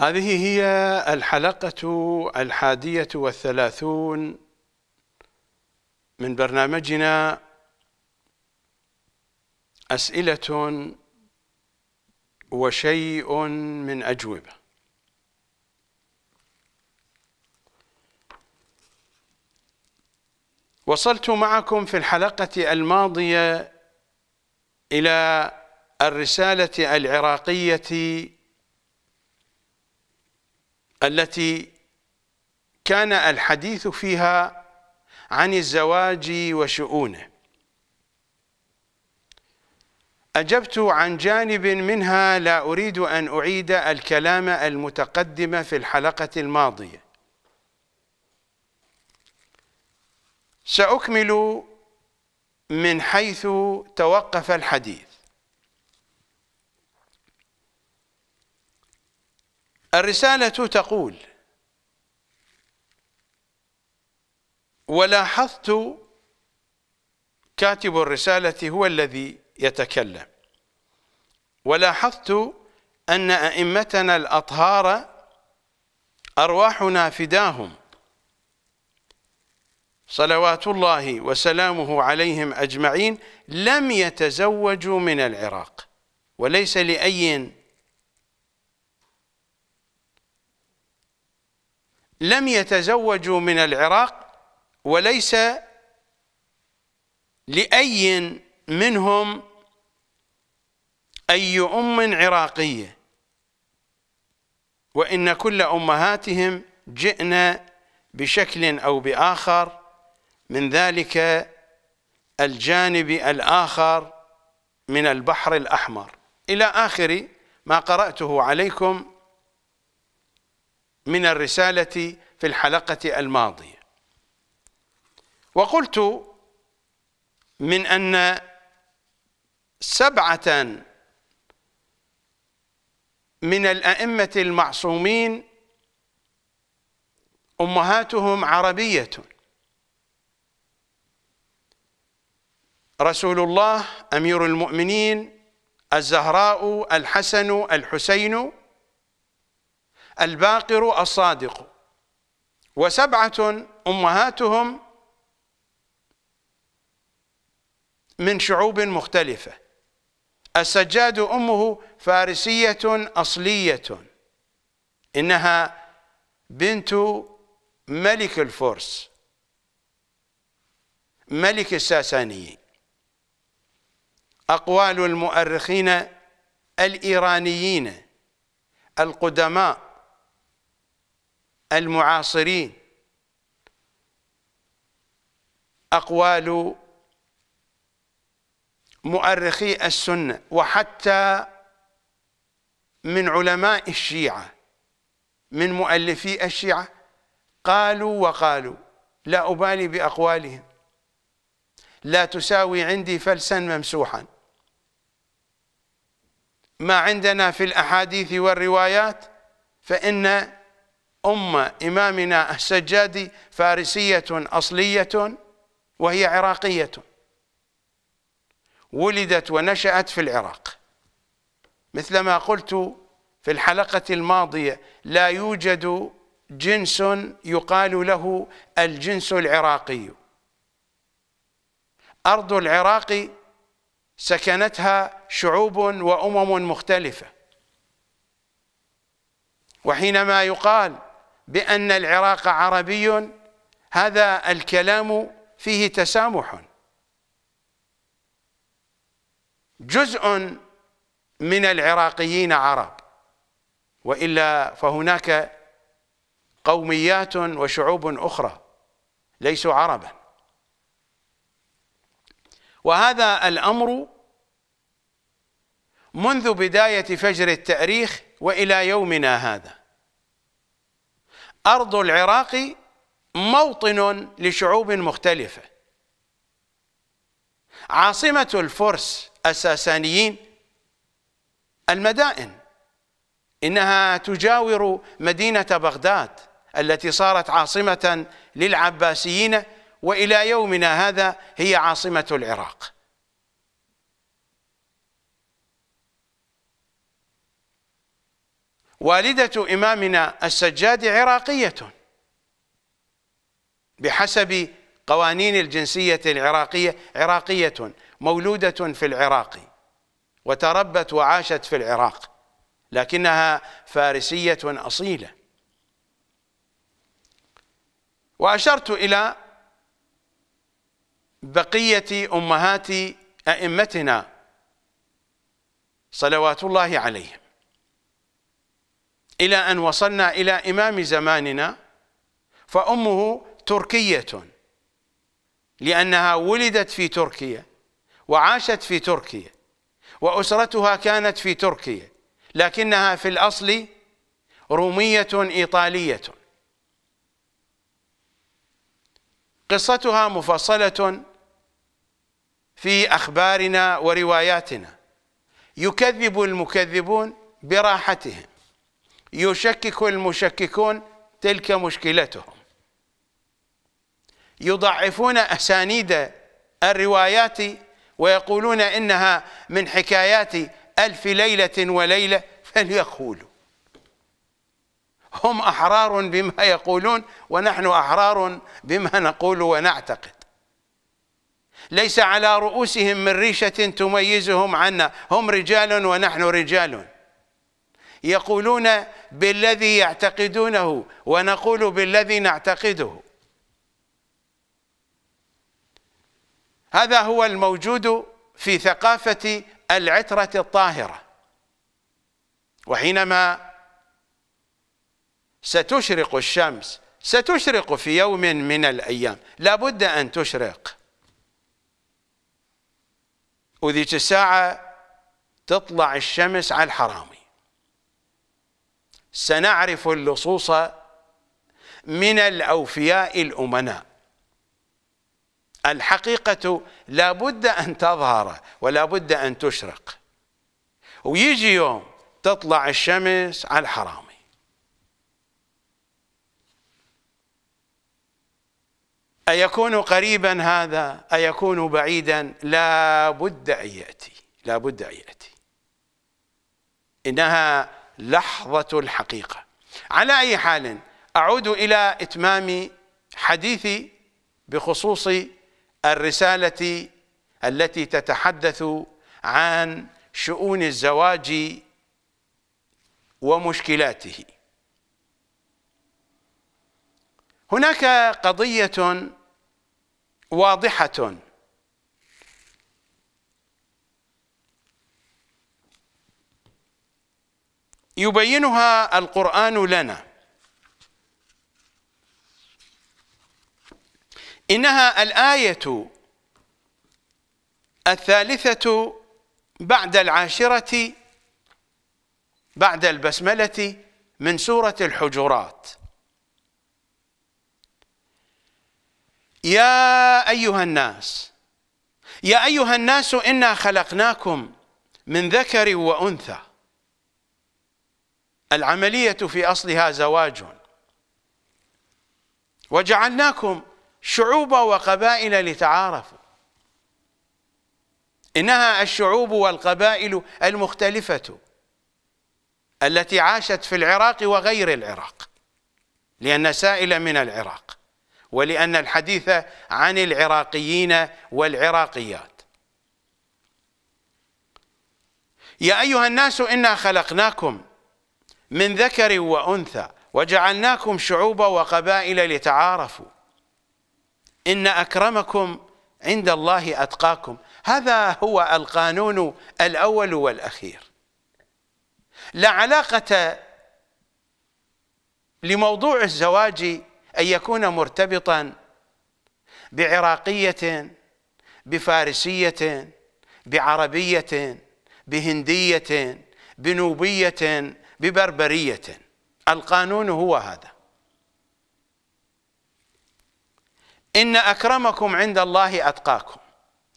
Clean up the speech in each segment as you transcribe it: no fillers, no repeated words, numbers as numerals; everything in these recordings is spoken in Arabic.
هذه هي الحلقة 31 من برنامجنا أسئلة وشيء من أجوبة. وصلت معكم في الحلقة الماضية إلى الرسالة العراقية التي كان الحديث فيها عن الزواج وشؤونه. أجبت عن جانب منها، لا أريد أن أعيد الكلام المتقدم في الحلقة الماضية. سأكمل من حيث توقف الحديث. الرسالة تقول: ولاحظت، كاتب الرسالة هو الذي يتكلم، ولاحظت أن أئمتنا الأطهار أرواحنا فداهم صلوات الله وسلامه عليهم أجمعين لم يتزوجوا من العراق، وليس لأي، لم يتزوجوا من العراق وليس لأي منهم أي أم عراقية، وإن كل أمهاتهم جئنا بشكل أو بآخر من ذلك الجانب الآخر من البحر الأحمر، إلى آخر ما قرأته عليكم من الرسالة في الحلقة الماضية. وقلت من أن 7 من الأئمة المعصومين أمهاتهم عربية. رسول الله، أمير المؤمنين، الزهراء، الحسن، الحسين، الباقر، الصادق، و7 أمهاتهم من شعوب مختلفة. السجاد أمه فارسية أصلية، إنها بنت ملك الفرس، ملك الساسانيين. أقوال المؤرخين الإيرانيين القدماء المعاصرين، أقوال مؤرخي السنة وحتى من علماء الشيعة، من مؤلفي الشيعة، قالوا لا أبالي بأقوالهم، لا تساوي عندي فلسا ممسوحا. ما عندنا في الأحاديث والروايات، فإن إمامنا السجادي فارسية أصلية وهي عراقية، ولدت ونشأت في العراق. مثلما قلت في الحلقة الماضية، لا يوجد جنس يقال له الجنس العراقي. أرض العراق سكنتها شعوب وأمم مختلفة، وحينما يقال بأن العراق عربي، هذا الكلام فيه تسامح. جزء من العراقيين عرب، وإلا فهناك قوميات وشعوب أخرى ليسوا عربا. وهذا الأمر منذ بداية فجر التاريخ وإلى يومنا هذا. أرض العراق موطن لشعوب مختلفة. عاصمة الفرس الساسانيين المدائن، إنها تجاور مدينة بغداد التي صارت عاصمة للعباسيين، وإلى يومنا هذا هي عاصمة العراق. والدة إمامنا السجاد عراقية بحسب قوانين الجنسية العراقية، عراقية مولودة في العراق وتربت وعاشت في العراق، لكنها فارسية أصيلة. وأشرت إلى بقية أمهات أئمتنا صلوات الله عليهم، إلى أن وصلنا إلى إمام زماننا، فأمه تركية لأنها ولدت في تركيا وعاشت في تركيا وأسرتها كانت في تركيا، لكنها في الأصل رومية إيطالية. قصتها مفصلة في أخبارنا ورواياتنا. يكذب المكذبون براحتهم، يشكك المشككون تلك مشكلتهم، يضعفون أسانيد الروايات ويقولون إنها من حكايات ألف ليلة وليلة، فليقولوا هم أحرار بما يقولون ونحن أحرار بما نقول ونعتقد. ليس على رؤوسهم من ريشة تميزهم عنا، هم رجال ونحن رجال، يقولون بالذي يعتقدونه ونقول بالذي نعتقده. هذا هو الموجود في ثقافة العترة الطاهرة. وحينما ستشرق الشمس، ستشرق في يوم من الأيام، لابد أن تشرق، وذيك الساعة تطلع الشمس على الحرامي، سنعرف اللصوص من الأوفياء الأمناء. الحقيقة لا بد أن تظهر ولا بد أن تشرق، ويجي يوم تطلع الشمس على الحرامي. أيكون قريبا هذا؟ أيكون بعيدا؟ لا بد أن يأتي، لا بد أن يأتي. إنها لحظة الحقيقة. على أي حال، أعود إلى إتمام حديثي بخصوص الرسالة التي تتحدث عن شؤون الزواج ومشكلاته. هناك قضية واضحة يبينها القرآن لنا، إنها الآية 13 بعد 10 بعد البسملة من سورة الحجرات. يا أيها الناس، يا أيها الناس إنا خلقناكم من ذكر وأنثى. العملية في أصلها زواج، وجعلناكم شعوب وقبائل لتعارفوا. إنها الشعوب والقبائل المختلفة التي عاشت في العراق وغير العراق، لأن السائل من العراق، ولأن الحديث عن العراقيين والعراقيات. يا أيها الناس إنا خلقناكم من ذكر وأنثى وجعلناكم شعوب وقبائل لتعارفوا إن أكرمكم عند الله أتقاكم. هذا هو القانون الأول والأخير. لا علاقة لموضوع الزواج أن يكون مرتبطا بعراقية، بفارسية، بعربية، بهندية، بنوبية، ببربرية. القانون هو هذا. إن أكرمكم عند الله أتقاكم.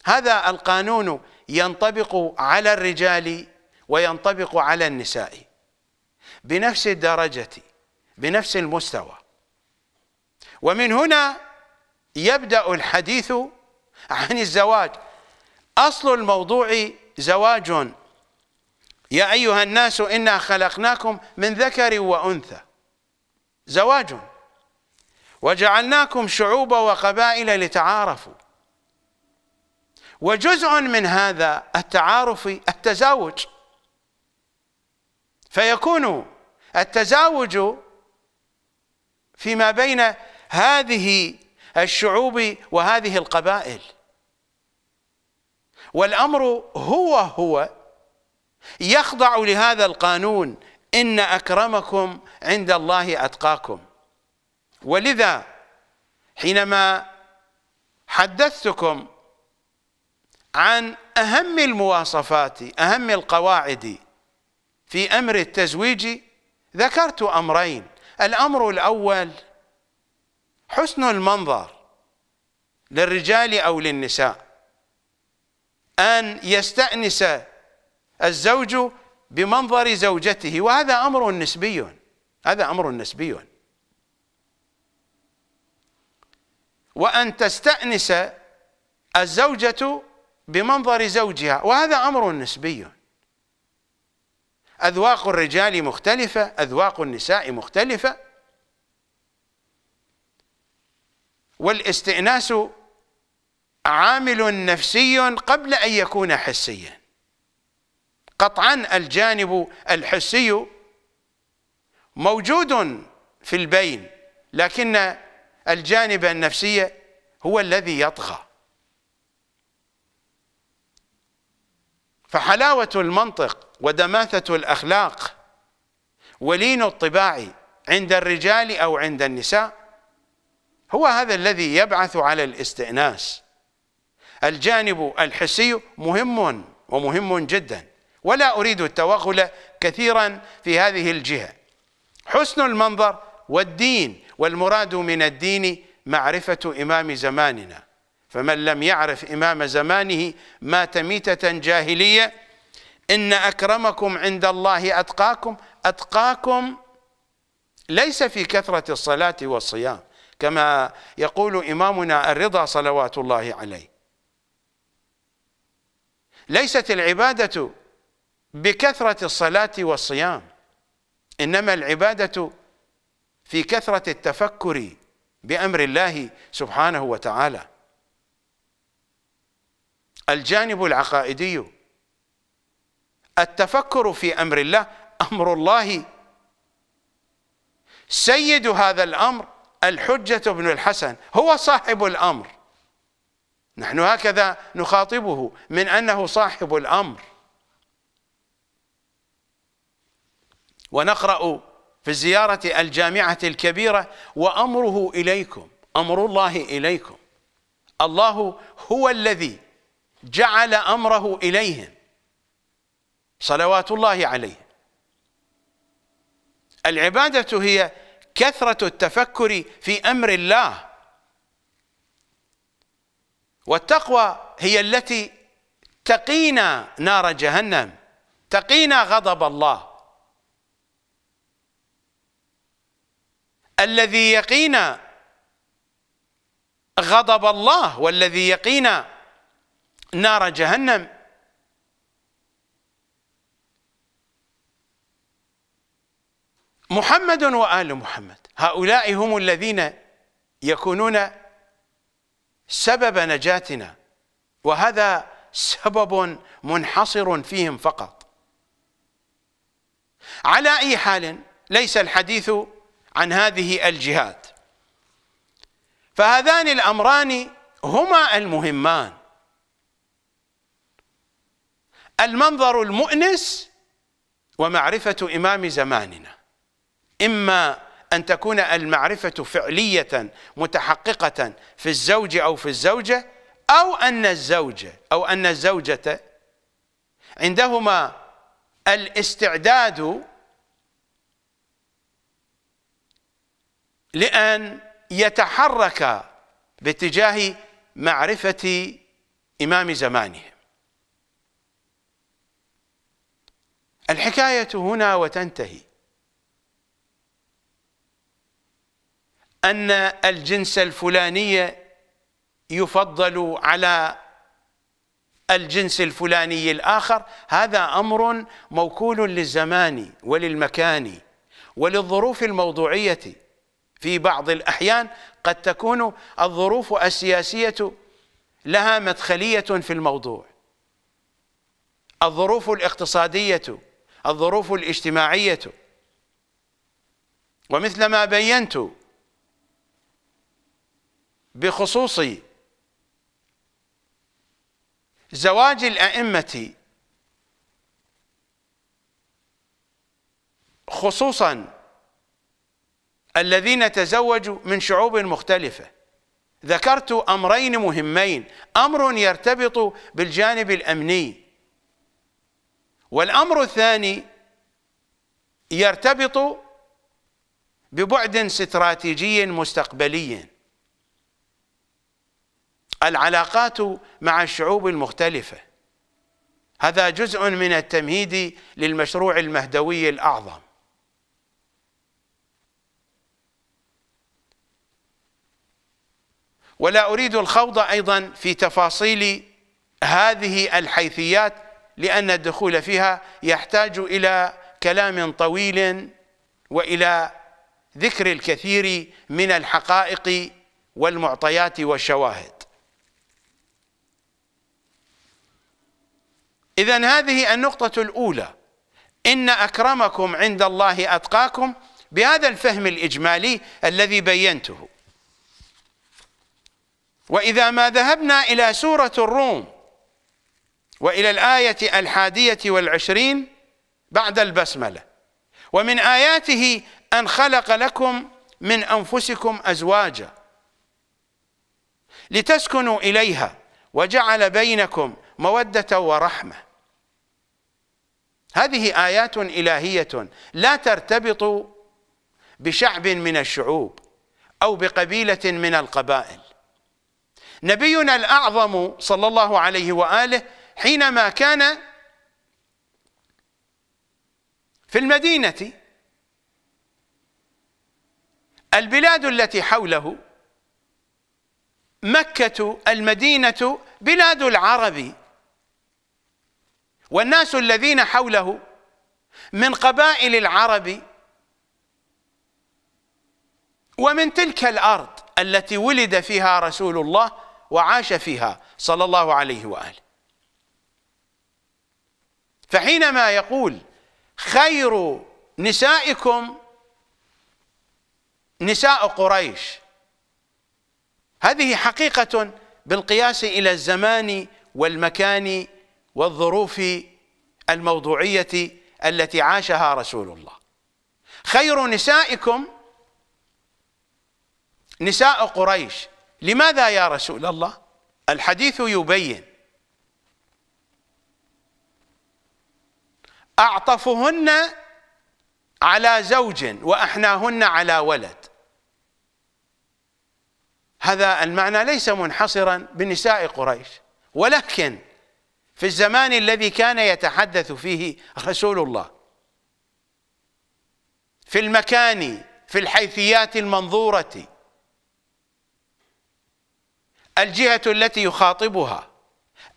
هذا القانون ينطبق على الرجال وينطبق على النساء بنفس الدرجة، بنفس المستوى. ومن هنا يبدأ الحديث عن الزواج. أصل الموضوع زواج يا أيها الناس إنا خلقناكم من ذكر وأنثى، زواج، وجعلناكم شعوبا وقبائل لتعارفوا، وجزء من هذا التعارف التزاوج، فيكون التزاوج فيما بين هذه الشعوب وهذه القبائل، والأمر هو يخضع لهذا القانون إن أكرمكم عند الله أتقاكم. ولذا حينما حدثتكم عن أهم المواصفات أهم القواعد في أمر التزويج ذكرت أمرين، الأمر الأول حسن المنظر للرجال أو للنساء، أن يستأنس الزوج بمنظر زوجته، وهذا أمر نسبي، هذا أمر نسبي، وأن تستأنس الزوجة بمنظر زوجها وهذا أمر نسبي. أذواق الرجال مختلفة، أذواق النساء مختلفة، والاستئناس عامل نفسي قبل أن يكون حسيا، قطعا الجانب الحسي موجود في البين، لكن الجانب النفسي هو الذي يطغى. فحلاوة المنطق ودماثة الأخلاق ولين الطباع عند الرجال أو عند النساء هو هذا الذي يبعث على الاستئناس. الجانب الحسي مهم ومهم جدا، ولا أريد التوغل كثيرا في هذه الجهة. حسن المنظر والدين، والمراد من الدين معرفة إمام زماننا، فمن لم يعرف إمام زمانه مات ميتة جاهلية. إن أكرمكم عند الله أتقاكم، أتقاكم ليس في كثرة الصلاة والصيام كما يقول إمامنا الرضا صلوات الله عليه، ليست العبادة بكثرة الصلاة والصيام، إنما العبادة في كثرة التفكر بأمر الله سبحانه وتعالى. الجانب العقائدي، التفكر في أمر الله، أمر الله، سيد هذا الأمر الحجة بن الحسن، هو صاحب الأمر، نحن هكذا نخاطبه من أنه صاحب الأمر، ونقرأ في الزيارة الجامعة الكبيرة وأمره إليكم، أمر الله إليكم، الله هو الذي جعل أمره إليهم صلوات الله عليه. العبادة هي كثرة التفكر في أمر الله، والتقوى هي التي تقينا نار جهنم، تقينا غضب الله، الذي يقينا غضب الله والذي يقينا نار جهنم محمد وآل محمد، هؤلاء هم الذين يكونون سبب نجاتنا، وهذا سبب منحصر فيهم فقط. على أي حال ليس الحديث عن هذه الجهات، فهذان الأمران هما المهمان، المنظر المؤنس ومعرفة إمام زماننا، إما أن تكون المعرفة فعلية متحققة في الزوج أو في الزوجة، أو أن الزوجة عندهما الاستعداد لأن يتحرك باتجاه معرفة إمام زمانهم. الحكاية هنا وتنتهي أن الجنس الفلاني يفضل على الجنس الفلاني الآخر، هذا أمر موكول للزمان وللمكان وللظروف الموضوعية. في بعض الأحيان قد تكون الظروف السياسية لها مدخلية في الموضوع، الظروف الاقتصادية، الظروف الاجتماعية. ومثل ما بينت بخصوص زواج الأئمة خصوصا الذين تزوجوا من شعوب مختلفة، ذكرت أمرين مهمين، أمر يرتبط بالجانب الأمني، والأمر الثاني يرتبط ببعد استراتيجي مستقبلي. العلاقات مع الشعوب المختلفة، هذا جزء من التمهيد للمشروع المهدوي الأعظم. ولا أريد الخوض أيضا في تفاصيل هذه الحيثيات لأن الدخول فيها يحتاج إلى كلام طويل وإلى ذكر الكثير من الحقائق والمعطيات والشواهد. إذن هذه النقطة الأولى، إن أكرمكم عند الله أتقاكم، بهذا الفهم الإجمالي الذي بينته. وإذا ما ذهبنا إلى سورة الروم وإلى الآية 21 بعد البسملة، ومن آياته أن خلق لكم من أنفسكم أزواجا لتسكنوا إليها وجعل بينكم مودة ورحمة. هذه آيات إلهية لا ترتبط بشعب من الشعوب أو بقبيلة من القبائل. نبينا الأعظم صلى الله عليه وآله حينما كان في المدينة، البلاد التي حوله، مكة المدينة بلاد العرب، والناس الذين حوله من قبائل العرب ومن تلك الأرض التي ولد فيها رسول الله وعاش فيها صلى الله عليه وآله. فحينما يقول خير نسائكم نساء قريش، هذه حقيقة بالقياس إلى الزمان والمكان والظروف الموضوعية التي عاشها رسول الله. خير نسائكم نساء قريش، لماذا يا رسول الله؟ الحديث يبين، أعطفهن على زوج وأحناهن على ولد. هذا المعنى ليس منحصرا بنساء قريش، ولكن في الزمان الذي كان يتحدث فيه رسول الله، في المكان، في الحيثيات المنظورة، الجهة التي يخاطبها،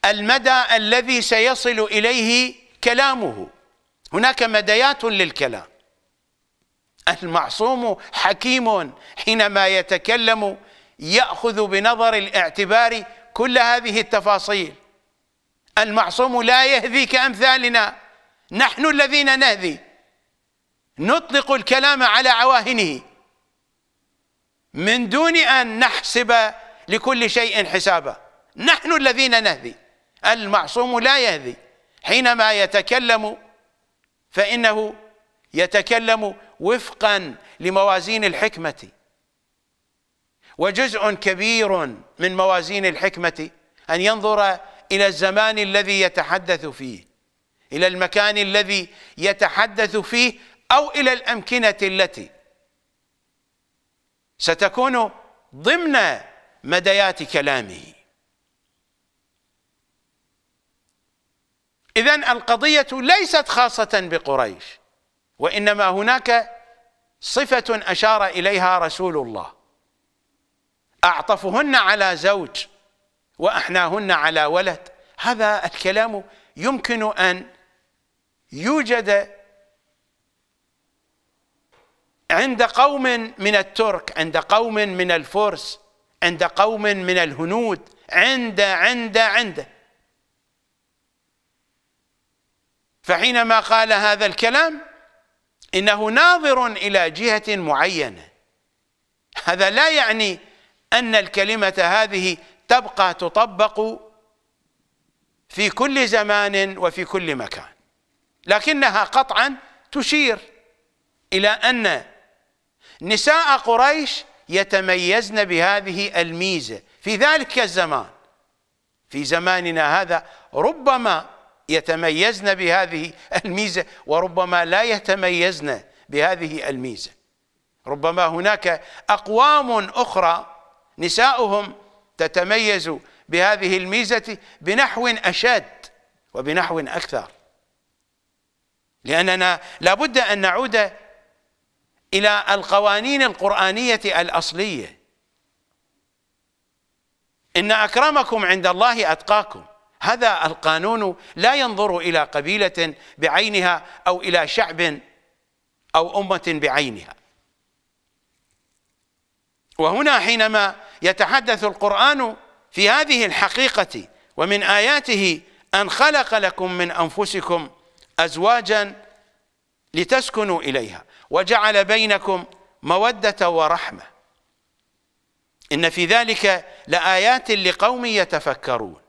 المدى الذي سيصل إليه كلامه، هناك مديات للكلام. المعصوم حكيم، حينما يتكلم يأخذ بنظر الاعتبار كل هذه التفاصيل. المعصوم لا يهذي كأمثالنا، نحن الذين نهذي، نطلق الكلام على عواهنه من دون أن نحسب لكل شيء حسابا، نحن الذين نهذي. المعصوم لا يهذي، حينما يتكلم فإنه يتكلم وفقا لموازين الحكمة، وجزء كبير من موازين الحكمة أن ينظر إلى الزمان الذي يتحدث فيه، إلى المكان الذي يتحدث فيه، أو إلى الأمكنة التي ستكون ضمن مديات كلامه. إذن القضية ليست خاصة بقريش، وإنما هناك صفة أشار إليها رسول الله، أعطفهن على زوج وأحناهن على ولد، هذا الكلام يمكن أن يوجد عند قوم من الترك، عند قوم من الفرس، عند قوم من الهنود، عند فحينما قال هذا الكلام إنه ناظر إلى جهة معينة. هذا لا يعني أن الكلمة هذه تبقى تطبق في كل زمان وفي كل مكان، لكنها قطعا تشير إلى أن نساء قريش يتميزن بهذه الميزة في ذلك الزمان، في زماننا هذا ربما يتميزن بهذه الميزة وربما لا يتميزن بهذه الميزة، ربما هناك أقوام أخرى نساؤهم تتميز بهذه الميزة بنحو أشد وبنحو أكثر، لأننا لابد أن نعود إلى القوانين القرآنية الأصلية. إن أكرمكم عند الله أتقاكم، هذا القانون لا ينظر إلى قبيلة بعينها أو إلى شعب أو أمة بعينها. وهنا حينما يتحدث القرآن في هذه الحقيقة، ومن آياته أن خلق لكم من أنفسكم أزواجا لتسكنوا إليها وجعل بينكم مودة ورحمة، إن في ذلك لآيات لقوم يتفكرون.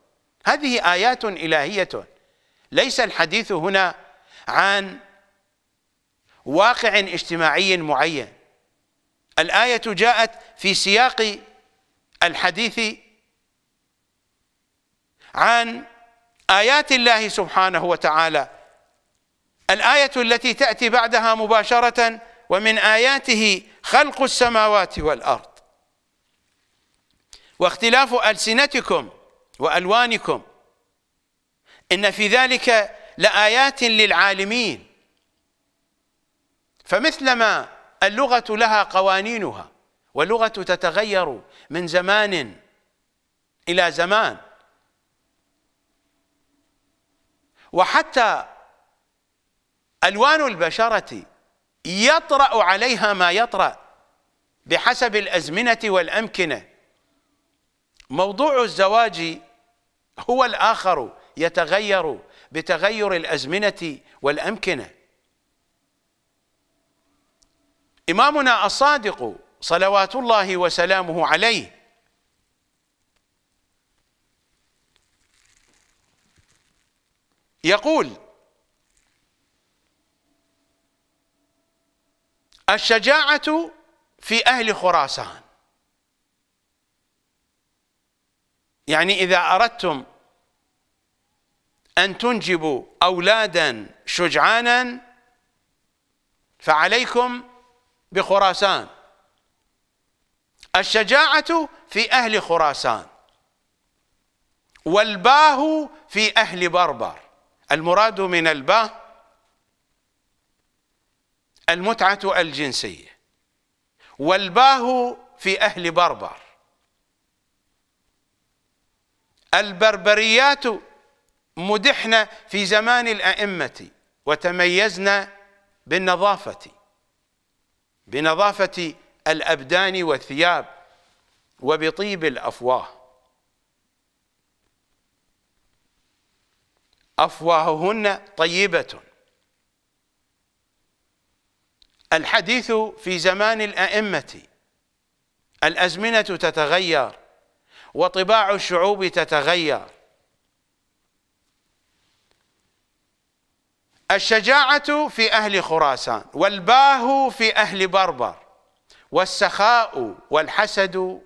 هذه آيات إلهية، ليس الحديث هنا عن واقع اجتماعي معين، الآية جاءت في سياق الحديث عن آيات الله سبحانه وتعالى. الآية التي تأتي بعدها مباشرة، ومن آياته خلق السماوات والأرض واختلاف ألسنتكم وألوانكم إن في ذلك لآيات للعالمين. فمثلما اللغة لها قوانينها، واللغة تتغير من زمان إلى زمان، وحتى ألوان البشرة يطرأ عليها ما يطرأ بحسب الأزمنة والأمكنة. موضوع الزواج هو الآخر، يتغير بتغير الأزمنة والأمكنة. إمامنا الصادق صلوات الله وسلامه عليه يقول: الشجاعة في أهل خراسان. يعني إذا أردتم أن تنجبوا أولادا شجعانا فعليكم بخراسان، الشجاعة في أهل خراسان والباه في أهل بربر. المراد من الباه المتعة الجنسية، والباه في أهل بربر. البربريات مدحنة في زمان الأئمة وتميزنا بالنظافة، بنظافة الأبدان والثياب وبطيب الأفواه. أفواههن طيبة. الحديث في زمان الأئمة، الأزمنة تتغير وطباع الشعوب تتغير. الشجاعة في أهل خراسان والباه في أهل بربر، والسخاء والحسد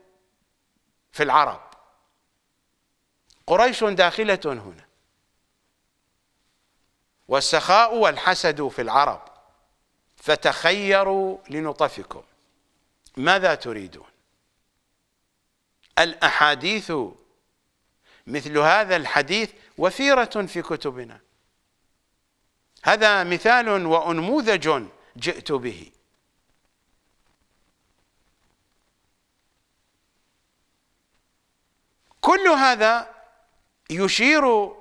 في العرب. قريش داخلة هنا، والسخاء والحسد في العرب، فتخيروا لنطفكم ماذا تريدون. الأحاديث مثل هذا الحديث وفيرة في كتبنا، هذا مثال ونموذج جئت به. كل هذا يشير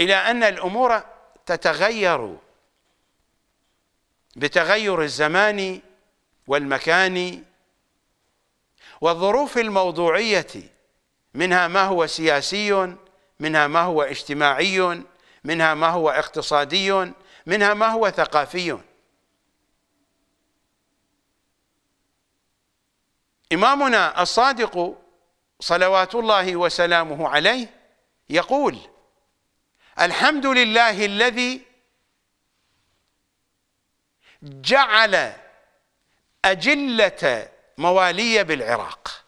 إلى أن الأمور تتغير بتغير الزمان والمكان والظروف الموضوعية، منها ما هو سياسي، منها ما هو اجتماعي، منها ما هو اقتصادي، منها ما هو ثقافي. إمامنا الصادق صلوات الله وسلامه عليه يقول: الحمد لله الذي جعل أجلة موالية بالعراق.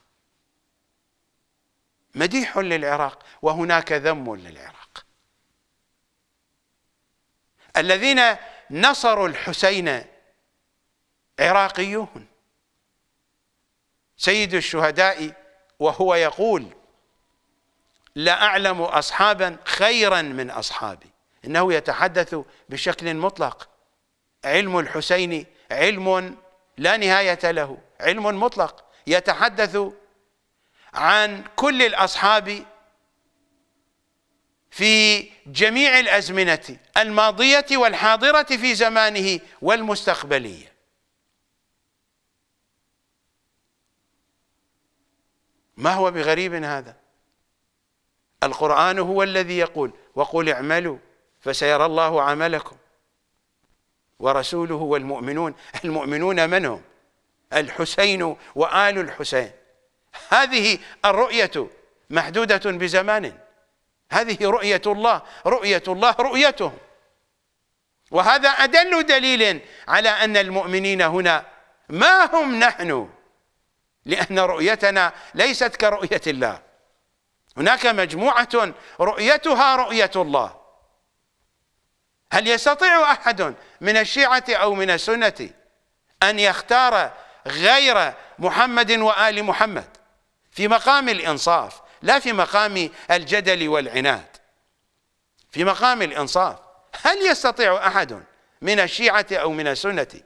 مديح للعراق وهناك ذم للعراق. الذين نصروا الحسين عراقيون. سيد الشهداء وهو يقول: لا أعلم أصحابا خيرا من أصحابي. إنه يتحدث بشكل مطلق. علم الحسين علم لا نهاية له، علم مطلق، يتحدث عن كل الأصحاب في جميع الأزمنة الماضية والحاضرة في زمانه والمستقبلية. ما هو بغريب هذا، القرآن هو الذي يقول: وقل اعملوا فسيرى الله عملكم ورسوله والمؤمنون. المؤمنون من هم؟ الحسين وآل الحسين. هذه الرؤية محدودة بزمان، هذه رؤية الله، رؤية الله رؤيتهم. وهذا أدل دليل على أن المؤمنين هنا ما هم نحن، لأن رؤيتنا ليست كرؤية الله. هناك مجموعة رؤيتها رؤية الله. هل يستطيع أحد من الشيعة أو من السنة أن يختار غير محمد وآل محمد في مقام الإنصاف، لا في مقام الجدل والعناد، في مقام الإنصاف؟ هل يستطيع أحد من الشيعة أو من السنة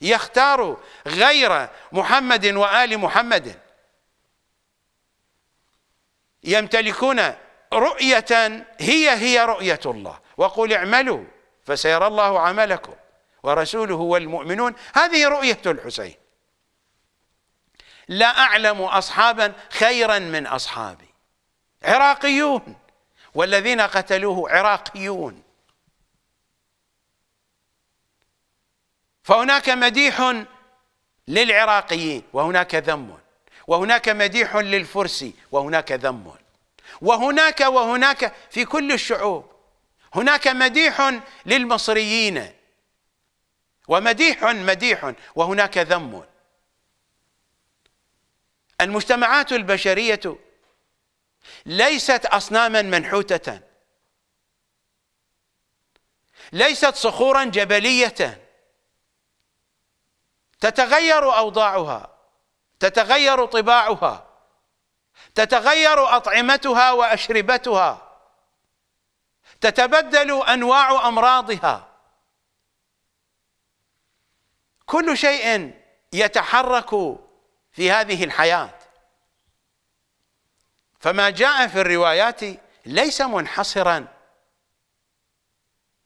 يختار غير محمد وآل محمد؟ يمتلكون رؤية هي رؤية الله. وقل اعملوا فسيرى الله عملكم ورسوله والمؤمنون. هذه رؤية الحسين. لا أعلم أصحابا خيرا من أصحابي. عراقيون، والذين قتلوه عراقيون. فهناك مديح للعراقيين وهناك ذم، وهناك مديح للفرس وهناك ذم، وهناك في كل الشعوب. هناك مديح للمصريين ومديح وهناك ذم. المجتمعات البشرية ليست أصناما منحوتة، ليست صخورا جبلية، تتغير أوضاعها، تتغير طباعها، تتغير أطعمتها وأشربتها، تتبدل أنواع أمراضها. كل شيء يتحرك في هذه الحياة. فما جاء في الروايات ليس منحصرا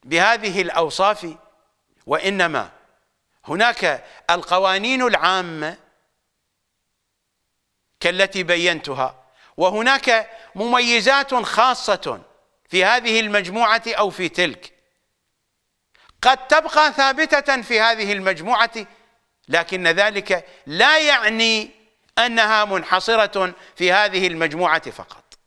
بهذه الأوصاف، وإنما هناك القوانين العامة كالتي بينتها، وهناك مميزات خاصة في هذه المجموعة أو في تلك، قد تبقى ثابتة في هذه المجموعة، لكن ذلك لا يعني أنها منحصرة في هذه المجموعة فقط.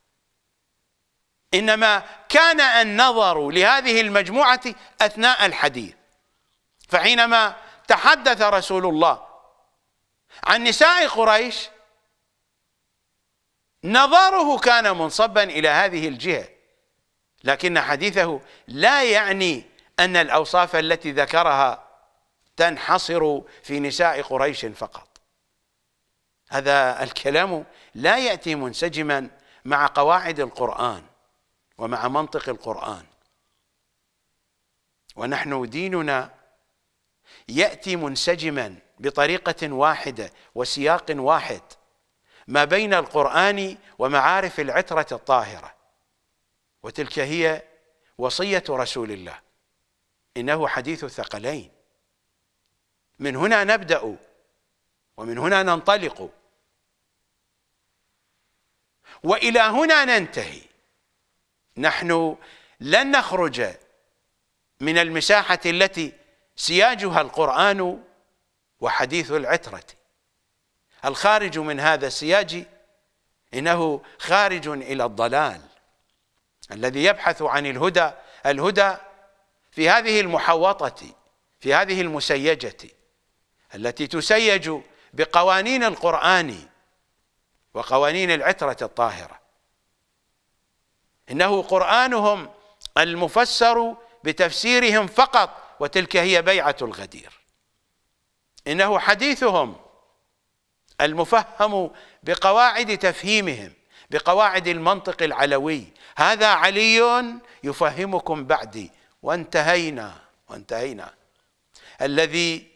إنما كان النظر لهذه المجموعة أثناء الحديث. فحينما تحدث رسول الله عن نساء قريش، نظره كان منصبا إلى هذه الجهة، لكن حديثه لا يعني أن الأوصاف التي ذكرها تنحصر في نساء قريش فقط. هذا الكلام لا يأتي منسجما مع قواعد القرآن ومع منطق القرآن. ونحن ديننا يأتي منسجما بطريقة واحدة وسياق واحد ما بين القرآن ومعارف العترة الطاهرة. وتلك هي وصية رسول الله، إنه حديث الثقلين. من هنا نبدأ ومن هنا ننطلق وإلى هنا ننتهي. نحن لن نخرج من المساحة التي سياجها القرآن وحديث العترة. الخارج من هذا السياج إنه خارج إلى الضلال. الذي يبحث عن الهدى، الهدى في هذه المحوطة، في هذه المسيجة التي تسيج بقوانين القرآن وقوانين العترة الطاهرة. إنه قرآنهم المفسر بتفسيرهم فقط، وتلك هي بيعة الغدير. إنه حديثهم المفهم بقواعد تفهيمهم، بقواعد المنطق العلوي. هذا علي يفهمكم بعدي، وانتهينا. الذي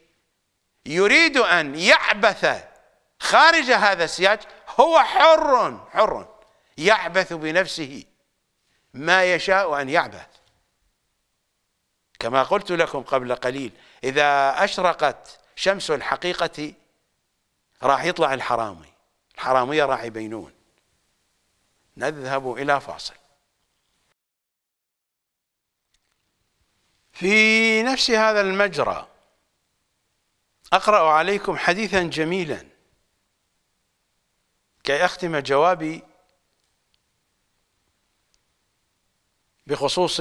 يريد أن يعبث خارج هذا السياج هو حر يعبث بنفسه ما يشاء أن يعبث. كما قلت لكم قبل قليل، إذا أشرقت شمس الحقيقة راح يطلع الحرامية راح يبينون. نذهب إلى فاصل. في نفس هذا المجرى أقرأ عليكم حديثا جميلا كي أختم جوابي بخصوص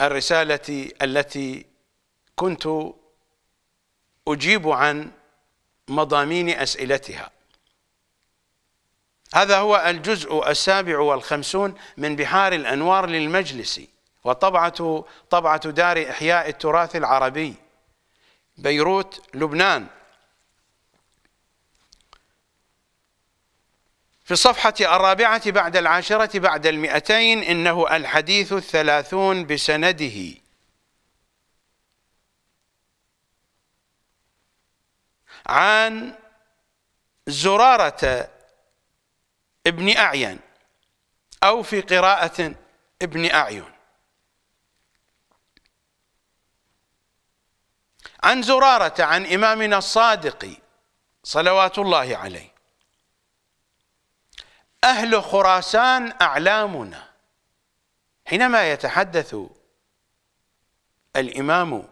الرسالة التي كنت أجيب عن مضامين أسئلتها. هذا هو الجزء 57 من بحار الأنوار للمجلس، وطبعة دار إحياء التراث العربي، بيروت، لبنان. في الصفحة 4 بعد 10 بعد 200، إنه الحديث 30 بسنده. عن زرارة ابن أعين، أو في قراءة ابن أعين، عن زرارة، عن إمامنا الصادق صلوات الله عليه: أهل خراسان أعلامنا. حينما يتحدث الإمام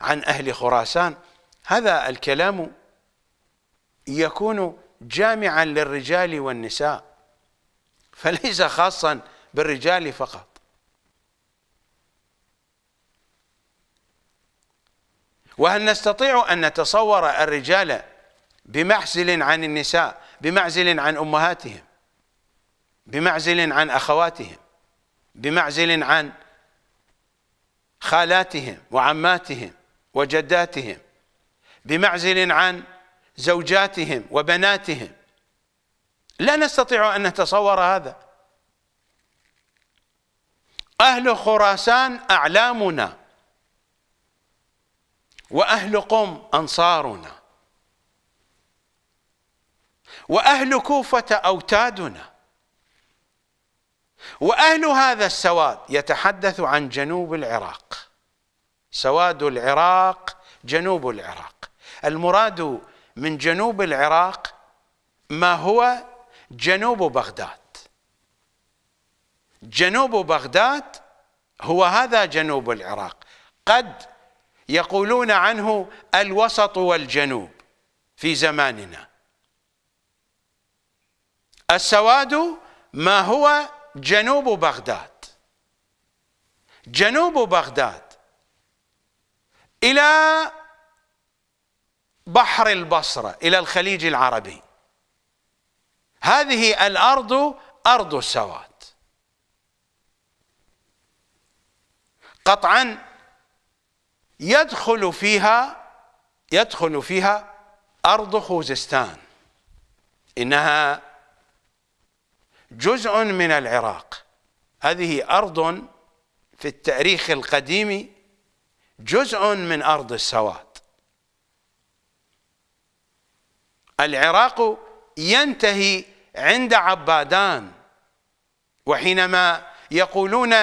عن أهل خراسان، هذا الكلام يكون جامعا للرجال والنساء، فليس خاصا بالرجال فقط. وهل نستطيع أن نتصور الرجال بمعزل عن النساء، بمعزل عن أمهاتهم، بمعزل عن أخواتهم، بمعزل عن خالاتهم وعماتهم وجداتهم، بمعزل عن زوجاتهم وبناتهم؟ لا نستطيع أن نتصور هذا. أهل خراسان أعلامنا، وأهل قم أنصارنا، وأهل كوفة أوتادنا، وأهل هذا السواد. يتحدث عن جنوب العراق، سواد العراق، جنوب العراق. المراد من جنوب العراق ما هو جنوب بغداد. جنوب بغداد هو هذا جنوب العراق. قد يقولون عنه الوسط والجنوب في زماننا. السواد ما هو جنوب بغداد. جنوب بغداد إلى بحر البصرة، إلى الخليج العربي. هذه الأرض أرض السواد قطعا. يدخل فيها أرض خوزستان، إنها جزء من العراق. هذه أرض في التاريخ القديم جزء من أرض السواد. العراق ينتهي عند عبادان، وحينما يقولون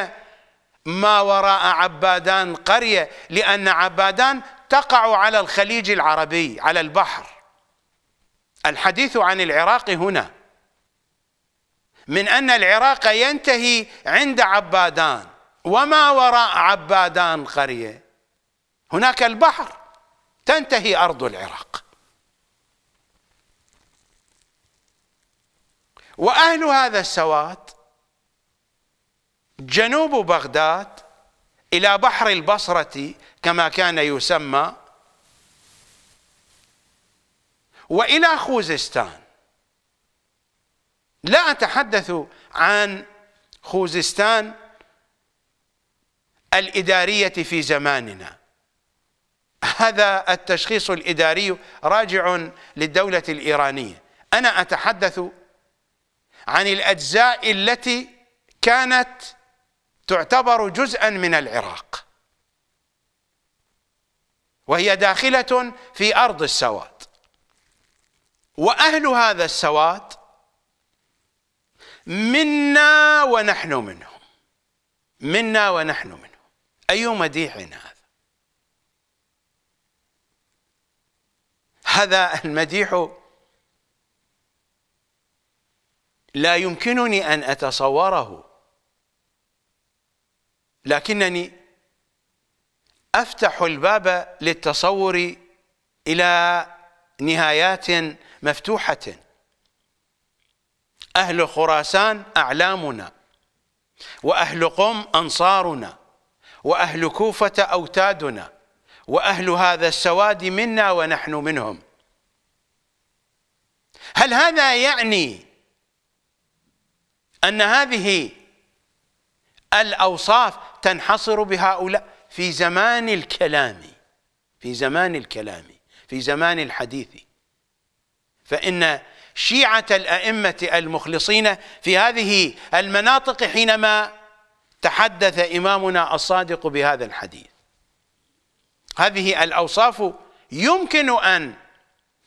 ما وراء عبادان قرية، لأن عبادان تقع على الخليج العربي على البحر. الحديث عن العراق هنا، من أن العراق ينتهي عند عبادان، وما وراء عبادان قرية هناك البحر، تنتهي أرض العراق، وأهل هذا السواد جنوب بغداد إلى بحر البصرة كما كان يسمى، وإلى خوزستان. لا أتحدث عن خوزستان الإدارية في زماننا، هذا التشخيص الإداري راجع للدولة الإيرانية، أنا أتحدث عن الأجزاء التي كانت تعتبر جزءا من العراق وهي داخلة في أرض السواد. وأهل هذا السواد منا ونحن منهم، منا ونحن منهم. أي مديح هذا! هذا المديح لا يمكنني أن أتصوره، لكنني أفتح الباب للتصور إلى نهايات مفتوحة. أهل خراسان أعلامنا، وأهل قم أنصارنا، وأهل كوفة أوتادنا، وأهل هذا السواد منا ونحن منهم. هل هذا يعني أن هذه الأوصاف تنحصر بهؤلاء؟ في زمان الكلام، في زمان الكلام، في زمان الحديث، فإن شيعة الأئمة المخلصين في هذه المناطق حينما تحدث إمامنا الصادق بهذا الحديث، هذه الأوصاف يمكن أن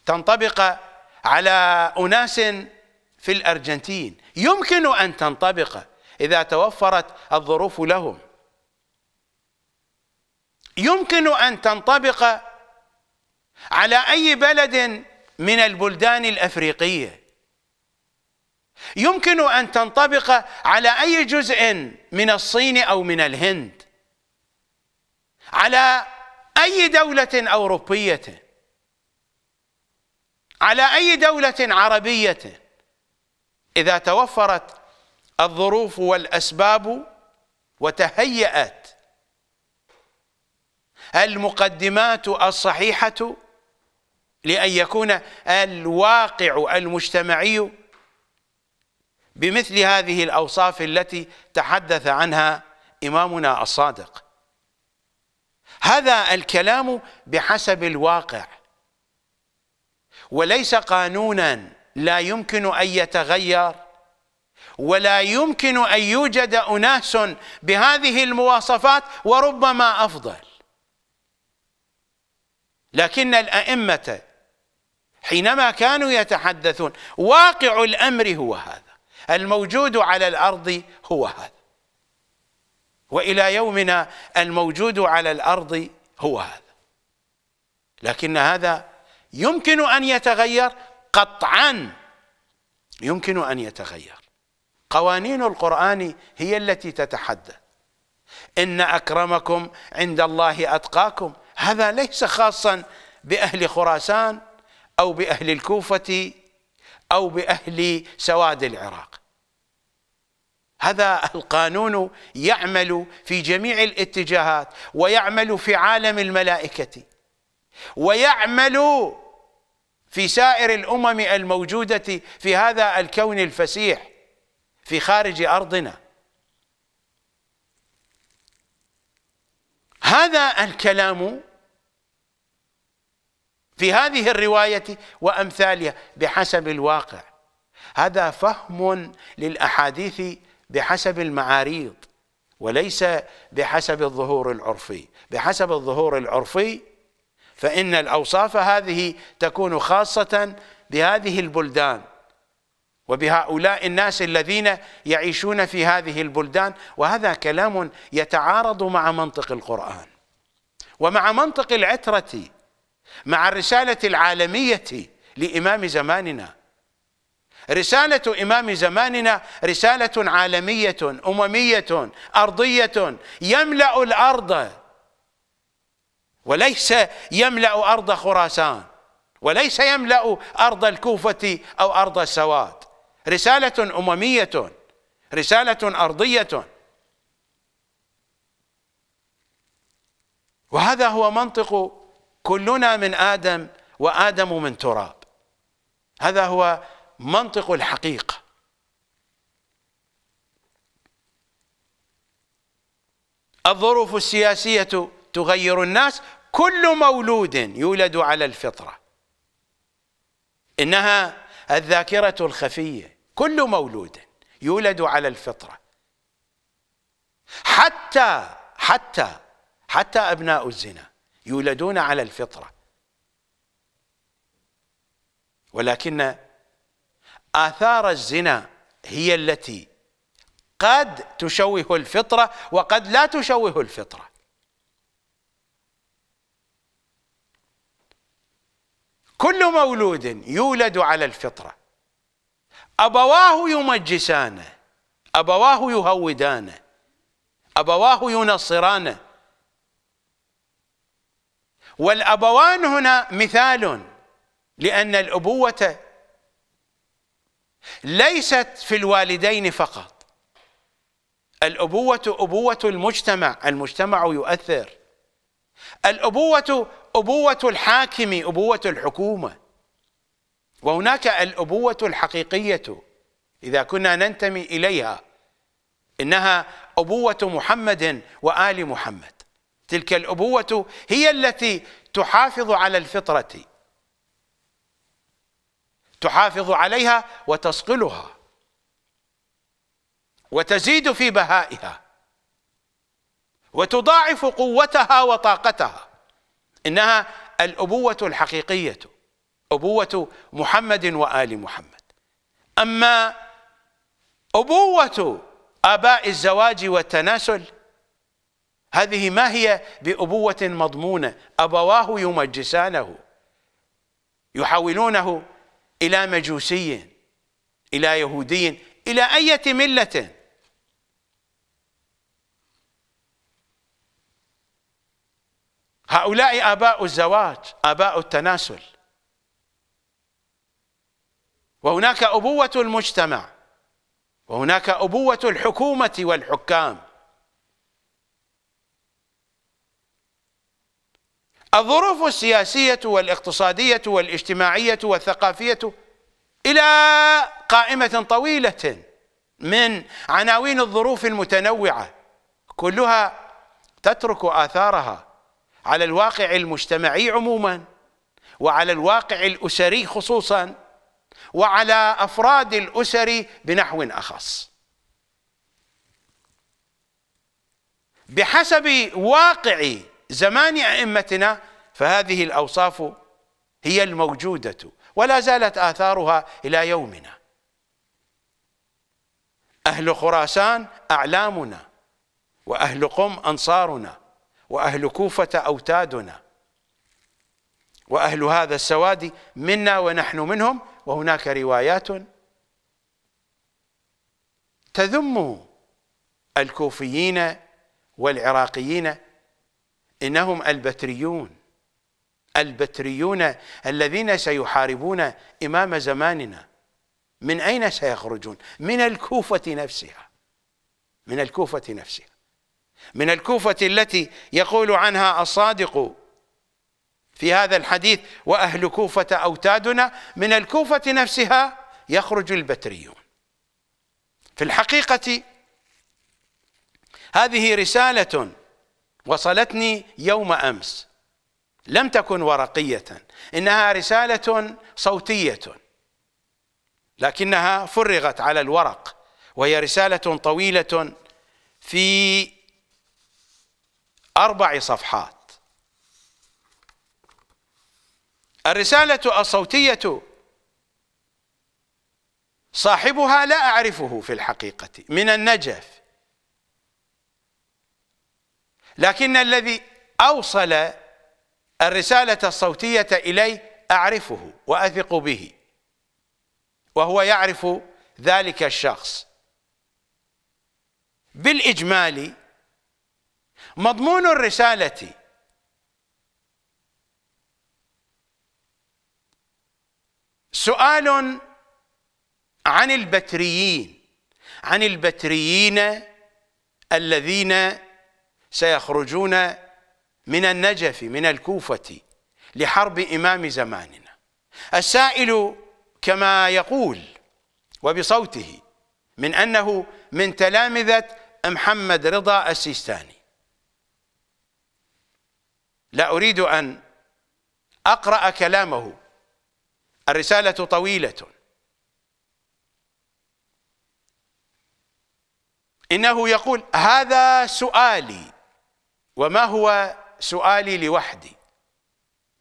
تنطبق على أناس في الأرجنتين، يمكن أن تنطبق إذا توفرت الظروف لهم، يمكن أن تنطبق على أي بلد من البلدان الأفريقية، يمكن أن تنطبق على أي جزء من الصين أو من الهند، على أي دولة أوروبية، على أي دولة عربية، إذا توفرت الظروف والأسباب وتهيأت المقدمات الصحيحة لأن يكون الواقع المجتمعي بمثل هذه الأوصاف التي تحدث عنها إمامنا الصادق. هذا الكلام بحسب الواقع وليس قانونا لا يمكن أن يتغير، ولا يمكن أن يوجد أناس بهذه المواصفات وربما أفضل، لكن الأئمة حينما كانوا يتحدثون واقع الأمر هو هذا، الموجود على الأرض هو هذا، وإلى يومنا الموجود على الأرض هو هذا، لكن هذا يمكن أن يتغير قطعا، يمكن أن يتغير. قوانين القرآن هي التي تتحدث، إن أكرمكم عند الله أتقاكم، هذا ليس خاصا بأهل خراسان أو بأهل الكوفة أو بأهل سواد العراق، هذا القانون يعمل في جميع الاتجاهات، ويعمل في عالم الملائكة، ويعمل في سائر الأمم الموجودة في هذا الكون الفسيح في خارج أرضنا. هذا الكلام في هذه الرواية وأمثالها بحسب الواقع، هذا فهم للأحاديث بحسب المعاريض وليس بحسب الظهور العرفي. بحسب الظهور العرفي فإن الأوصاف هذه تكون خاصة بهذه البلدان وبهؤلاء الناس الذين يعيشون في هذه البلدان. وهذا كلام يتعارض مع منطق القرآن ومع منطق العترة مع الرسالة العالمية لإمام زماننا. رسالة إمام زماننا رسالة عالمية أممية أرضية يملأ الأرض، وليس يملأ أرض خراسان، وليس يملأ أرض الكوفة أو أرض السواد. رسالة أممية، رسالة أرضية، وهذا هو منطق كلنا من آدم وآدم من تراب. هذا هو منطق الحقيقة. الظروف السياسية تغير الناس، كل مولود يولد على الفطرة، إنها الذاكرة الخفية، كل مولود يولد على الفطرة، حتى أبناء الزنا يولدون على الفطرة. ولكن آثار الزنا هي التي قد تشوه الفطرة وقد لا تشوه الفطرة. كل مولود يولد على الفطرة، أبواه يمجسانه، أبواه يهودانه، أبواه ينصرانه. والأبوان هنا مثال، لأن الأبوة ليست في الوالدين فقط، الأبوة أبوة المجتمع، المجتمع يؤثر، الأبوة أبوة الحاكم، أبوة الحكومة. وهناك الأبوة الحقيقية إذا كنا ننتمي إليها، إنها أبوة محمد وآل محمد، تلك الأبوة هي التي تحافظ على الفطرة، تحافظ عليها وتصقلها وتزيد في بهائها وتضاعف قوتها وطاقتها. إنها الأبوة الحقيقية، أبوة محمد وآل محمد. أما أبوة آباء الزواج والتناسل، هذه ما هي بأبوة مضمونة، أبواه يمجسانه، يحولونه إلى مجوسي، إلى يهودي، إلى أي ملة. هؤلاء آباء الزواج، آباء التناسل. وهناك أبوة المجتمع، وهناك أبوة الحكومة والحكام. الظروف السياسية والاقتصادية والاجتماعية والثقافية، إلى قائمة طويلة من عناوين الظروف المتنوعة، كلها تترك آثارها على الواقع المجتمعي عموما، وعلى الواقع الأسري خصوصا، وعلى أفراد الأسر بنحو أخص، بحسب واقع زمان أئمتنا. فهذه الأوصاف هي الموجودة ولا زالت آثارها إلى يومنا. أهل خراسان أعلامنا، وأهل قم أنصارنا، وأهل كوفة أوتادنا، وأهل هذا السواد منا ونحن منهم. وهناك روايات تذم الكوفيين والعراقيين، إنهم البتريون، البتريون الذين سيحاربون إمام زماننا. من أين سيخرجون؟ من الكوفة نفسها، من الكوفة نفسها، من الكوفة التي يقول عنها الصادق في هذا الحديث وأهل كوفة أوتادنا، من الكوفة نفسها يخرج البتريون. في الحقيقة هذه رسالة وصلتني يوم أمس، لم تكن ورقية، إنها رسالة صوتية، لكنها فرغت على الورق، وهي رسالة طويلة في 4 صفحات. الرسالة الصوتية صاحبها لا أعرفه في الحقيقة من النجف، لكن الذي أوصل الرسالة الصوتية إليه أعرفه وأثق به، وهو يعرف ذلك الشخص. بالإجمال مضمون الرسالة سؤال عن البتريين، عن البتريين الذين سيخرجون من النجف من الكوفة لحرب إمام زماننا. السائل كما يقول وبصوته من أنه من تلامذة محمد رضا السيستاني. لا أريد أن أقرأ كلامه، الرسالة طويلة. إنه يقول: هذا سؤالي، وما هو سؤالي لوحدي،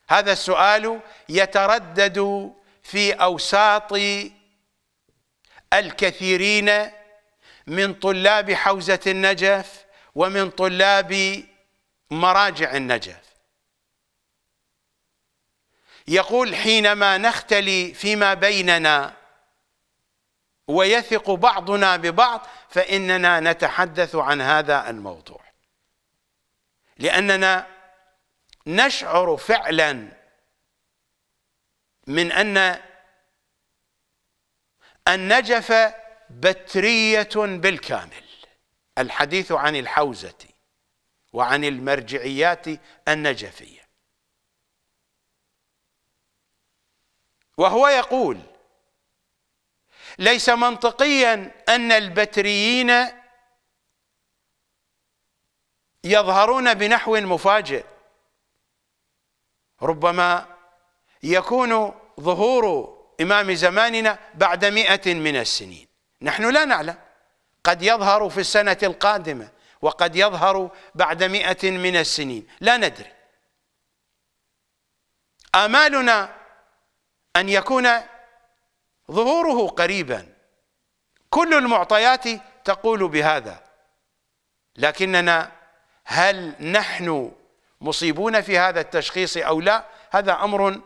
هذا السؤال يتردد في أوساط الكثيرين من طلاب حوزة النجف ومن طلاب مراجع النجف. يقول: حينما نختلي فيما بيننا ويثق بعضنا ببعض فإننا نتحدث عن هذا الموضوع، لأننا نشعر فعلا من أن النجف بترية بالكامل. الحديث عن الحوزة وعن المرجعيات النجفية. وهو يقول: ليس منطقيا أن البتريين يظهرون بنحو مفاجئ، ربما يكون ظهور إمام زماننا بعد 100 من السنين، نحن لا نعلم، قد يظهر في السنة القادمة وقد يظهر بعد 100 من السنين، لا ندري. آمالنا أن يكون ظهوره قريبا، كل المعطيات تقول بهذا، لكننا هل نحن مصيبون في هذا التشخيص أو لا؟ هذا أمر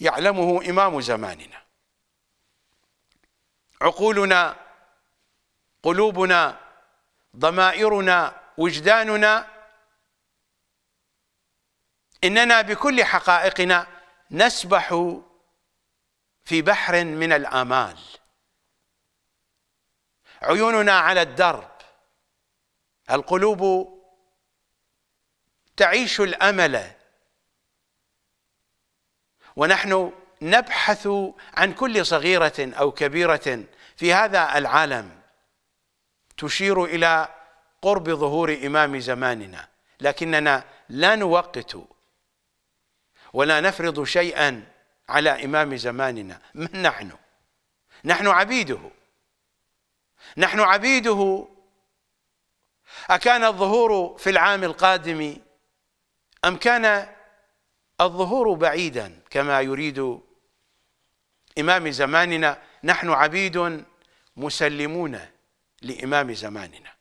يعلمه إمام زماننا. عقولنا، قلوبنا، ضمائرنا، وجداننا، إننا بكل حقائقنا نسبح في بحر من الآمال. عيوننا على الدرب، القلوب تعيش الأمل، ونحن نبحث عن كل صغيرة أو كبيرة في هذا العالم تشير إلى قرب ظهور إمام زماننا، لكننا لا نوقت ولا نفرض شيئا على إمام زماننا. من نحن؟ نحن عبيده، نحن عبيده. أكان الظهور في العام القادم أم كان الظهور بعيدا كما يريد إمام زماننا؟ نحن عبيد مسلمون لإمام زماننا،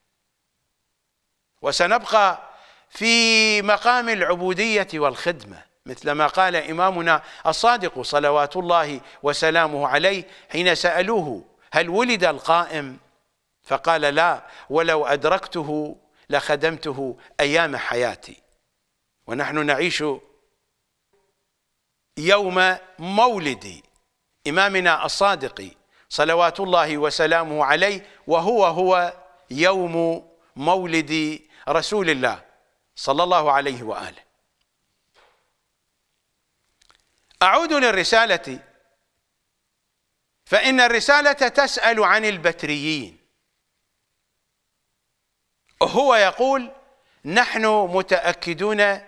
وسنبقى في مقام العبودية والخدمة، مثل ما قال إمامنا الصادق صلوات الله وسلامه عليه حين سألوه: هل ولد القائم؟ فقال: لا، ولو أدركته لخدمته أيام حياتي. ونحن نعيش يوم مولد إمامنا الصادق صلوات الله وسلامه عليه، وهو هو يوم مولد رسول الله صلى الله عليه وآله. أعود للرسالة، فإن الرسالة تسأل عن البتريين. هو يقول: نحن متأكدون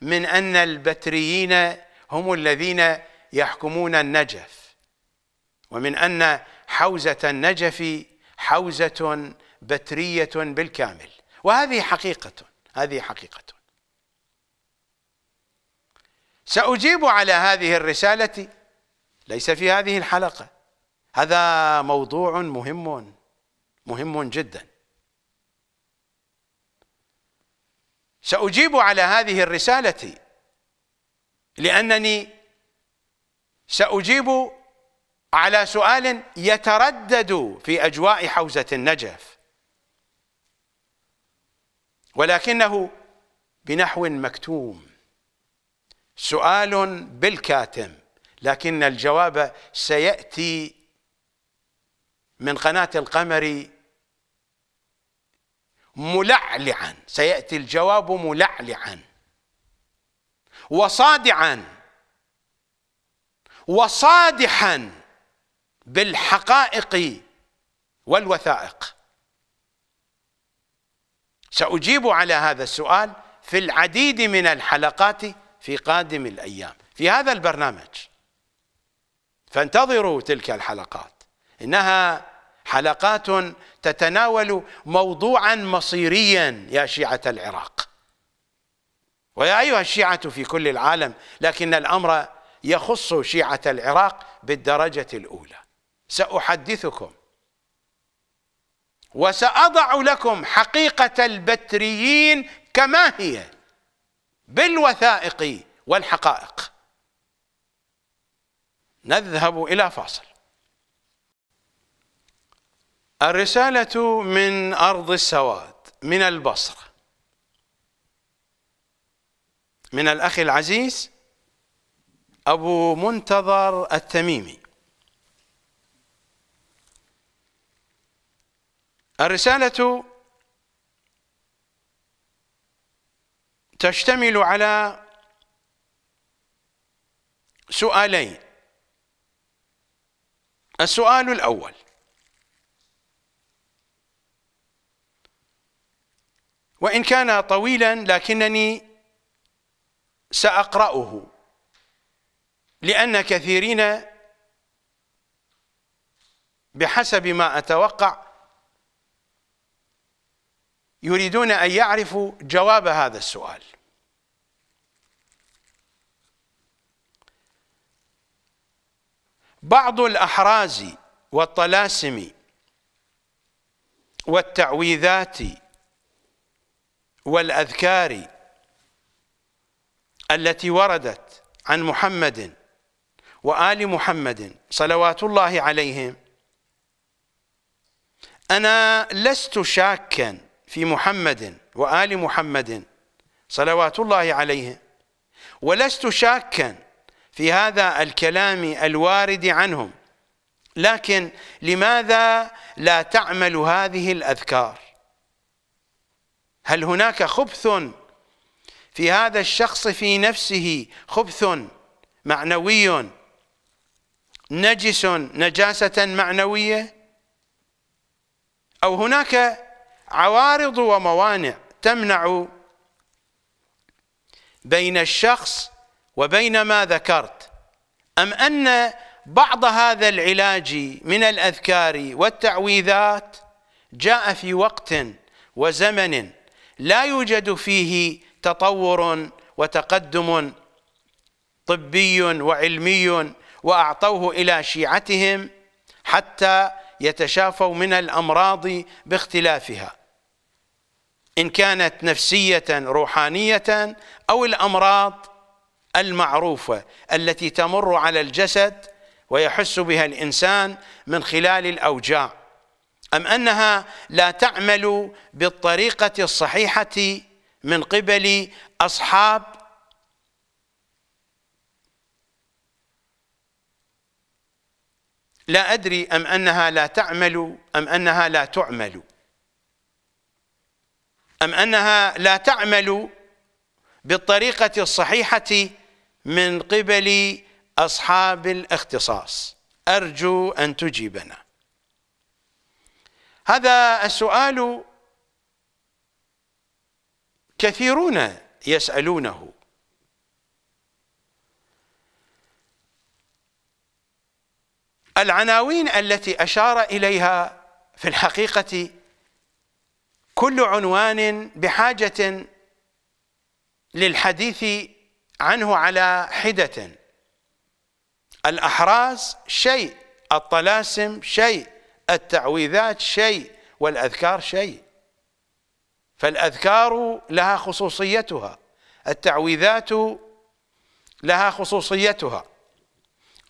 من أن البتريين هم الذين يحكمون النجف، ومن أن حوزة النجف حوزة بترية بالكامل، وهذه حقيقة، هذه حقيقة. سأجيب على هذه الرسالة، ليس في هذه الحلقة، هذا موضوع مهم جدا. سأجيب على هذه الرسالة لأنني سأجيب على سؤال يتردد في أجواء حوزة النجف، ولكنه بنحو مكتوم، سؤال بالكاتم، لكن الجواب سيأتي من قناة القمر ملعلعا، سيأتي الجواب ملعلعا وصادعا وصادحا بالحقائق والوثائق. سأجيب على هذا السؤال في العديد من الحلقات في قادم الأيام في هذا البرنامج، فانتظروا تلك الحلقات، إنها حلقات تتناول موضوعا مصيريا يا شيعة العراق ويا أيها الشيعة في كل العالم، لكن الأمر يخص شيعة العراق بالدرجة الأولى. سأحدثكم وسأضع لكم حقيقة البتريين كما هي بالوثائق والحقائق. نذهب إلى فاصل. الرسالة من أرض السواد، من البصرة، من الأخ العزيز أبو منتظر التميمي. الرسالة تشتمل على سؤالين. السؤال الأول: وإن كان طويلا لكنني سأقرأه لأن كثيرين بحسب ما أتوقع يريدون أن يعرفوا جواب هذا السؤال. بعض الأحراز والطلاسم والتعويذات والأذكار التي وردت عن محمد وآل محمد صلوات الله عليهم، أنا لست شاكا في محمد وآل محمد صلوات الله عليهم، ولست شاكا في هذا الكلام الوارد عنهم، لكن لماذا لا تعمل هذه الأذكار؟ هل هناك خبث في هذا الشخص في نفسه، خبث معنوي نجس، نجاسة معنوية، أو هناك عوارض وموانع تمنع بين الشخص وبين ما ذكرت، أم أن بعض هذا العلاج من الأذكار والتعويذات جاء في وقت وزمن لا يوجد فيه تطور وتقدم طبي وعلمي وأعطوه إلى شيعتهم حتى يتشافوا من الأمراض باختلافها، إن كانت نفسية روحانية أو الأمراض المعروفة التي تمر على الجسد ويحس بها الإنسان من خلال الأوجاع، أم أنها لا تعمل بالطريقة الصحيحة من قبل أصحاب لا أدري، أم أنها لا تعمل، أم أنها لا تعمل، أم أنها لا تعمل بالطريقة الصحيحة من قبل أصحاب الاختصاص؟ أرجو أن تجيبنا. هذا السؤال كثيرون يسألونه. العناوين التي أشار إليها في الحقيقة كل عنوان بحاجة للحديث عنه على حدة. الأحراز شيء الطلاسم شيء، التعويذات شيء، والأذكار شيء. فالأذكار لها خصوصيتها، التعويذات لها خصوصيتها،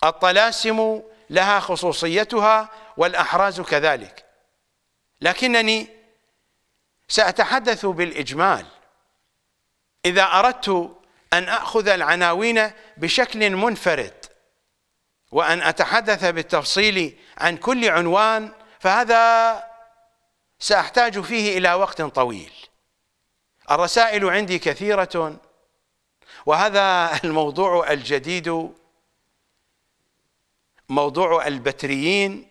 الطلاسم لها خصوصيتها، والأحراز كذلك. لكنني سأتحدث بالإجمال. إذا أردت أن أخذ العناوين بشكل منفرد وأن أتحدث بالتفصيل عن كل عنوان فهذا سأحتاج فيه إلى وقت طويل. الرسائل عندي كثيرة، وهذا الموضوع الجديد موضوع البتريين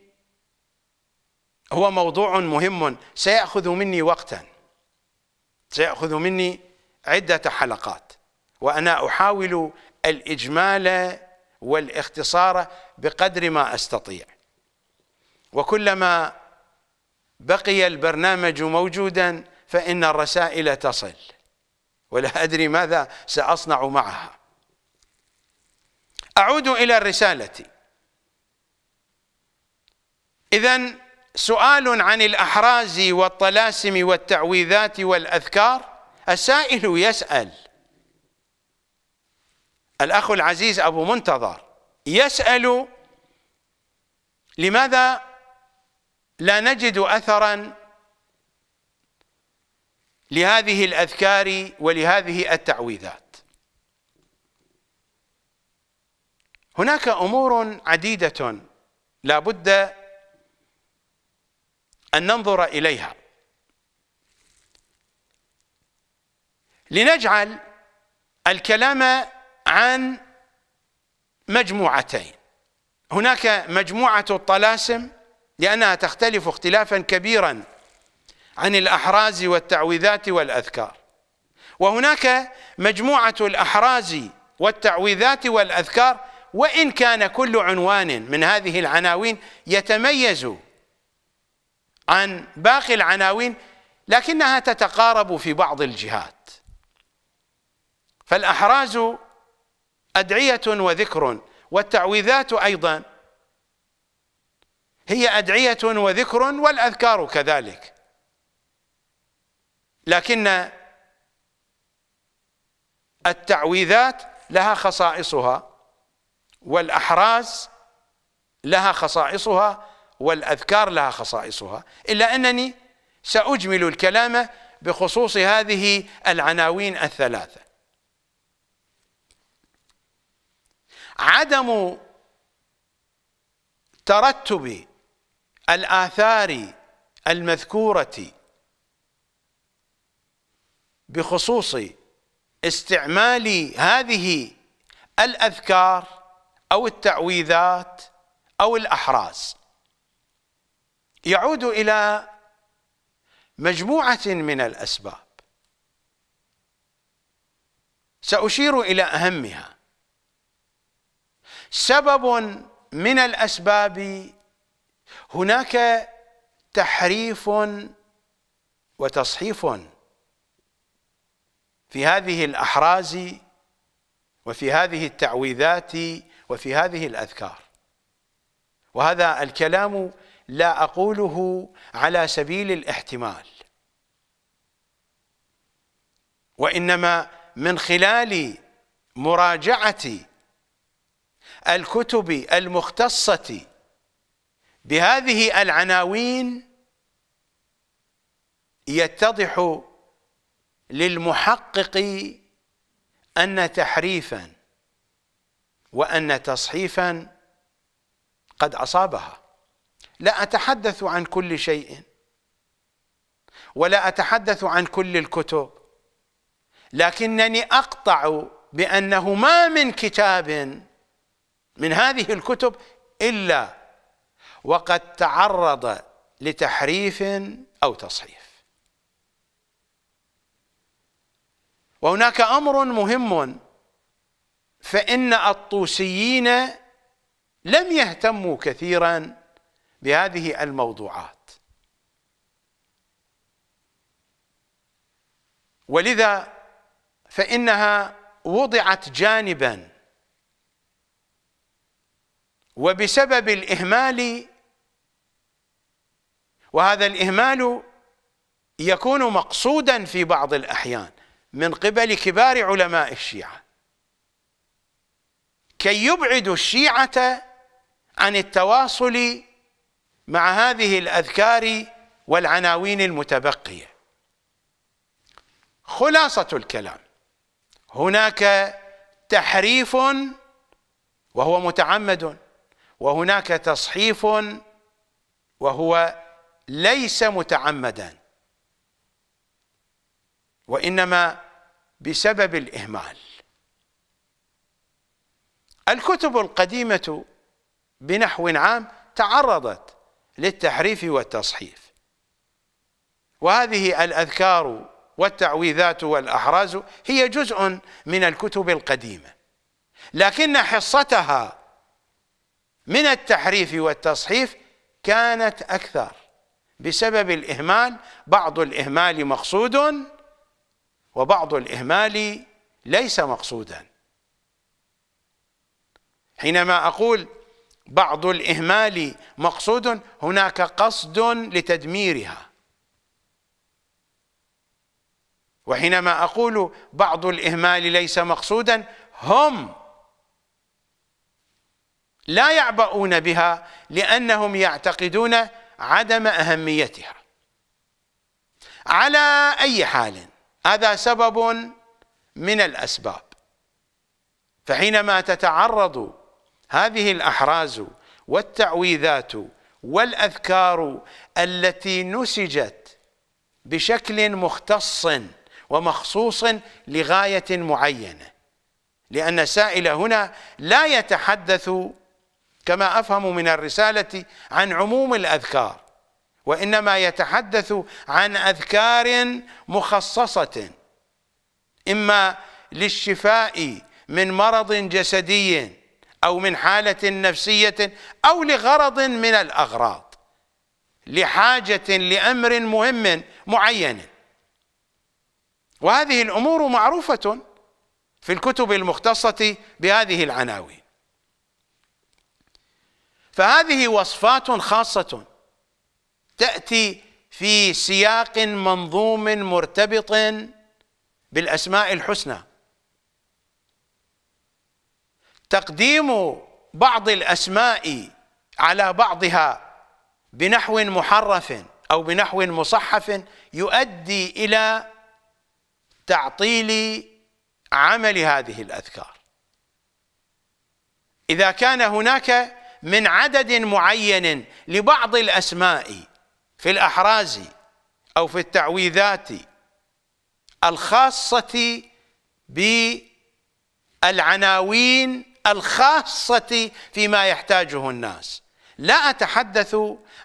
هو موضوع مهم سيأخذ مني وقتا، سيأخذ مني عدة حلقات، وأنا أحاول الإجمال والاختصار بقدر ما أستطيع. وكلما بقي البرنامج موجودا فإن الرسائل تصل، ولا أدري ماذا سأصنع معها. أعود إلى الرسالة. إذن سؤال عن الأحراز والطلاسم والتعويذات والأذكار. السائل يسأل، الأخ العزيز أبو منتظر يسأل: لماذا لا نجد أثرا لهذه الأذكار ولهذه التعويذات؟ هناك أمور عديدة لا بد أن ننظر إليها لنجعل الكلام عن مجموعتين. هناك مجموعة الطلاسم لأنها تختلف اختلافا كبيرا عن الأحراز والتعويذات والأذكار، وهناك مجموعة الأحراز والتعويذات والأذكار، وإن كان كل عنوان من هذه العناوين يتميز عن باقي العناوين لكنها تتقارب في بعض الجهات. فالأحراز أدعية وذكر، والتعويذات أيضا هي أدعية وذكر، والأذكار كذلك، لكن التعويذات لها خصائصها، والأحراز لها خصائصها، والأذكار لها خصائصها، إلا أنني سأجمل الكلام بخصوص هذه العناوين الثلاثة. عدم ترتب الآثار المذكورة بخصوص استعمال هذه الأذكار أو التعويذات أو الأحراز يعود إلى مجموعة من الأسباب سأشير إلى أهمها. سبب من الأسباب هناك تحريف وتصحيف في هذه الأحراز وفي هذه التعويذات وفي هذه الأذكار، وهذا الكلام لا أقوله على سبيل الاحتمال، وإنما من خلال مراجعة الكتب المختصة بهذه العناوين يتضح للمحقق أن تحريفا وأن تصحيفا قد أصابها. لا أتحدث عن كل شيء ولا أتحدث عن كل الكتب، لكنني أقطع بأنه ما من كتاب من هذه الكتب إلا وقد تعرض لتحريف أو تصحيف. وهناك أمر مهم، فإن الطوسيين لم يهتموا كثيرا بهذه الموضوعات، ولذا فإنها وضعت جانبا وبسبب الإهمال، وهذا الإهمال يكون مقصودا في بعض الأحيان من قبل كبار علماء الشيعة كي يبعدوا الشيعة عن التواصل مع هذه الأذكار والعناوين المتبقية. خلاصة الكلام، هناك تحريف وهو متعمد، وهناك تصحيف وهو ليس متعمدا، وإنما بسبب الإهمال. الكتب القديمة بنحو عام تعرضت للتحريف والتصحيف، وهذه الأذكار والتعويذات والأحراز هي جزء من الكتب القديمة، لكن حصتها من التحريف والتصحيف كانت أكثر بسبب الإهمال. بعض الإهمال مقصود وبعض الإهمال ليس مقصودا. حينما أقول بعض الإهمال مقصود، هناك قصد لتدميرها، وحينما أقول بعض الإهمال ليس مقصودا، هم لا يعبؤون بها لأنهم يعتقدون عدم أهميتها. على أي حال، هذا سبب من الأسباب. فحينما تتعرض هذه الأحراز والتعويذات والأذكار التي نسجت بشكل مختص ومخصوص لغاية معينة، لأن السائل هنا لا يتحدث كما أفهم من الرسالة عن عموم الأذكار، وإنما يتحدث عن أذكار مخصصة، إما للشفاء من مرض جسدي أو من حالة نفسية أو لغرض من الأغراض، لحاجة لأمر مهم معين. وهذه الأمور معروفة في الكتب المختصة بهذه العناوين. فهذه وصفات خاصة تأتي في سياق منظوم مرتبط بالأسماء الحسنى. تقديم بعض الأسماء على بعضها بنحو محرف أو بنحو مصحف يؤدي إلى تعطيل عمل هذه الأذكار. إذا كان هناك من عدد معين لبعض الأسماء في الأحراز أو في التعويذات الخاصة بالعناوين الخاصة فيما يحتاجه الناس، لا أتحدث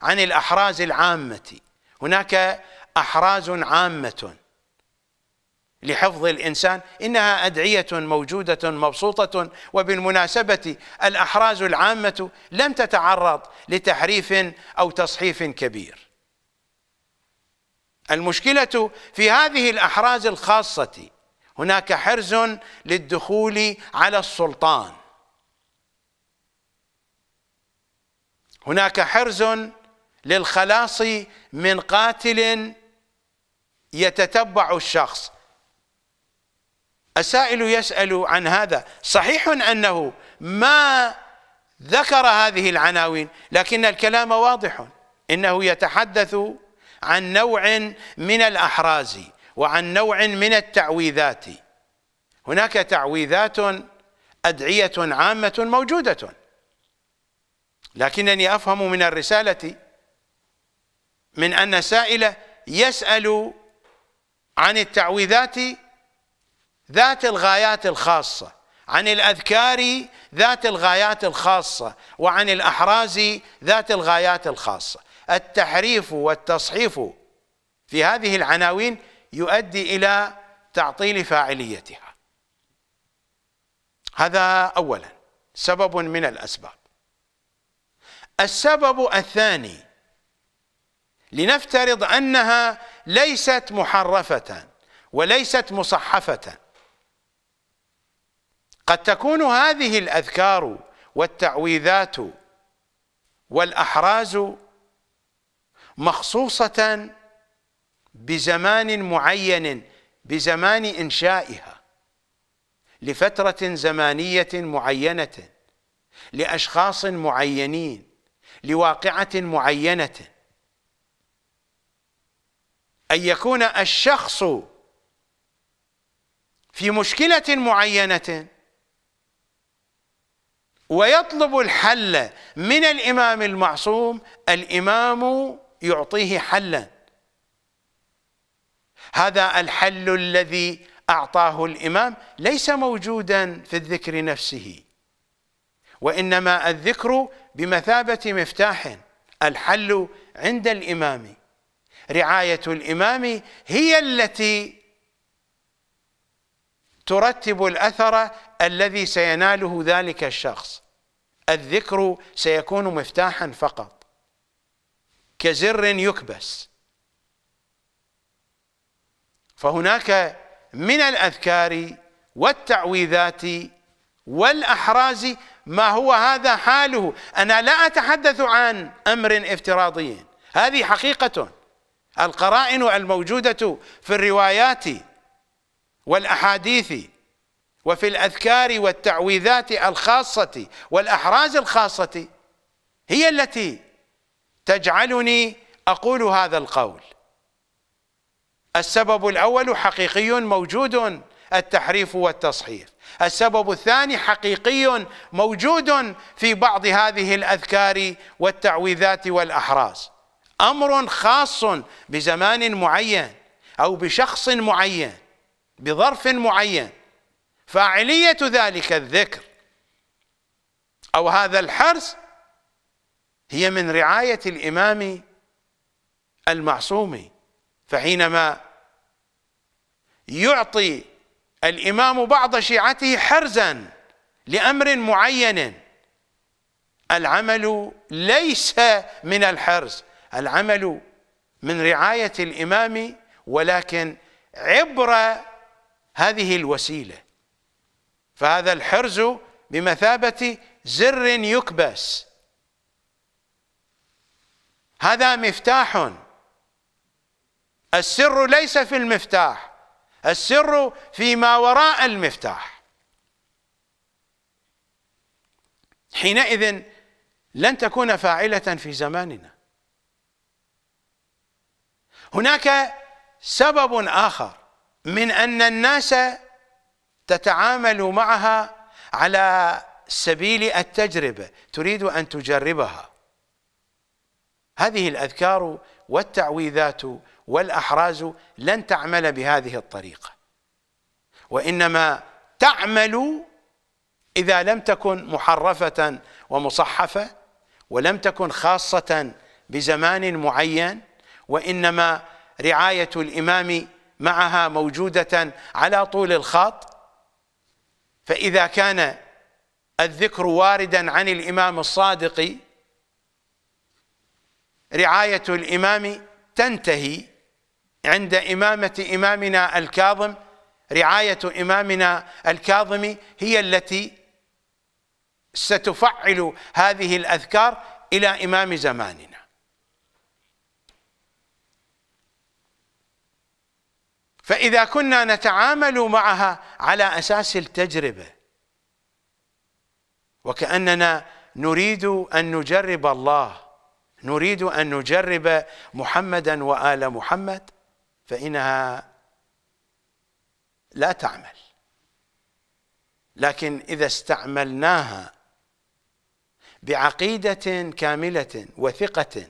عن الأحراز العامة. هناك أحراز عامة لحفظ الإنسان، إنها أدعية موجودة مبسوطة، وبالمناسبة الأحراز العامة لم تتعرض لتحريف أو تصحيف كبير. المشكلة في هذه الأحراز الخاصة، هناك حرز للدخول على السلطان، هناك حرز للخلاص من قاتل يتتبع الشخص. السائل يسأل عن هذا. صحيح أنه ما ذكر هذه العناوين، لكن الكلام واضح، إنه يتحدث عن نوع من الأحراز وعن نوع من التعويذات. هناك تعويذات أدعية عامة موجودة، لكنني أفهم من الرسالة من أن السائل يسأل عن التعويذات ذات الغايات الخاصة، عن الأذكار ذات الغايات الخاصة، وعن الأحراز ذات الغايات الخاصة. التحريف والتصحيف في هذه العناوين يؤدي إلى تعطيل فاعليتها. هذا أولا سبب من الأسباب. السبب الثاني، لنفترض أنها ليست محرفة وليست مصحفة، قد تكون هذه الأذكار والتعويذات والأحراز مخصوصة بزمان معين، بزمان إنشائها، لفترة زمانية معينة، لأشخاص معينين، لواقعة معينة، أن يكون الشخص في مشكلة معينة ويطلب الحل من الإمام المعصوم، الإمام يعطيه حلا. هذا الحل الذي أعطاه الإمام ليس موجودا في الذكر نفسه، وإنما الذكر بمثابة مفتاح، الحل عند الإمام، رعاية الإمام هي التي ترتب الأثر الذي سيناله ذلك الشخص. الذكر سيكون مفتاحا فقط، كزر يكبس. فهناك من الأذكار والتعويذات والأحراز ما هو هذا حاله. أنا لا أتحدث عن أمر افتراضي، هذه حقيقة، القرائن الموجودة في الروايات والأحاديث وفي الأذكار والتعويذات الخاصة والأحراز الخاصة هي التي تجعلني أقول هذا القول. السبب الأول حقيقي موجود، التحريف والتصحيف. السبب الثاني حقيقي موجود في بعض هذه الأذكار والتعويذات والأحراز، أمر خاص بزمان معين أو بشخص معين بظرف معين. فاعلية ذلك الذكر أو هذا الحرص هي من رعاية الإمام المعصوم. فحينما يعطي الإمام بعض شيعته حرزا لأمر معين، العمل ليس من الحرز، العمل من رعاية الإمام، ولكن عبر هذه الوسيلة. فهذا الحرز بمثابة زر يكبس، هذا مفتاح. السر ليس في المفتاح، السر فيما وراء المفتاح. حينئذ لن تكون فاعلة في زماننا. هناك سبب آخر من أن الناس تتعامل معها على سبيل التجربة، تريد أن تجربها. هذه الأذكار والتعويذات والأحراز لن تعمل بهذه الطريقة، وإنما تعمل إذا لم تكن محرفة ومصحفة، ولم تكن خاصة بزمان معين، وإنما رعاية الإمام معها موجودة على طول الخط. فإذا كان الذكر واردا عن الإمام الصادق، رعاية الإمام تنتهي عند إمامة إمامنا الكاظم. رعاية إمامنا الكاظم هي التي ستفعل هذه الأذكار إلى إمام زماننا. فإذا كنا نتعامل معها على أساس التجربة، وكأننا نريد أن نجرب الله، نريد أن نجرب محمدا وآل محمد، فإنها لا تعمل. لكن إذا استعملناها بعقيدة كاملة وثقة،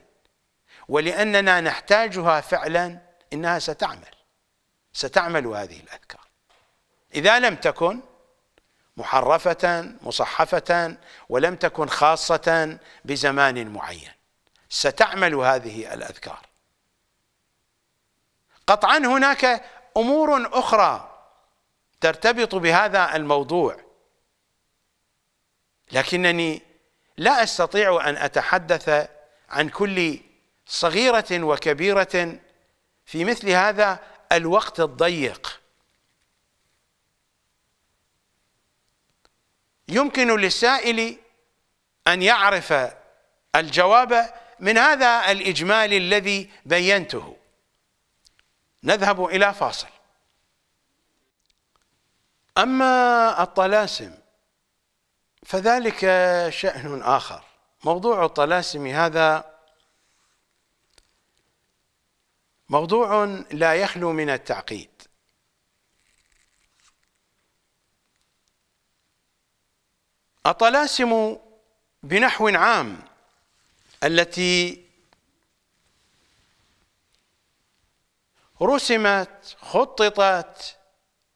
ولأننا نحتاجها فعلا، إنها ستعمل هذه الأذكار إذا لم تكن محرفة مصحفة ولم تكن خاصة بزمان معين. ستعمل هذه الأذكار قطعا. هناك أمور أخرى ترتبط بهذا الموضوع، لكنني لا أستطيع أن أتحدث عن كل صغيرة وكبيرة في مثل هذا الوقت الضيق. يمكن للسائل أن يعرف الجواب من هذا الإجمال الذي بينته. نذهب إلى فاصل. أما الطلاسم فذلك شأن آخر. موضوع الطلاسم هذا موضوع لا يخلو من التعقيد، الطلاسم بنحو عام التي رسمت خططت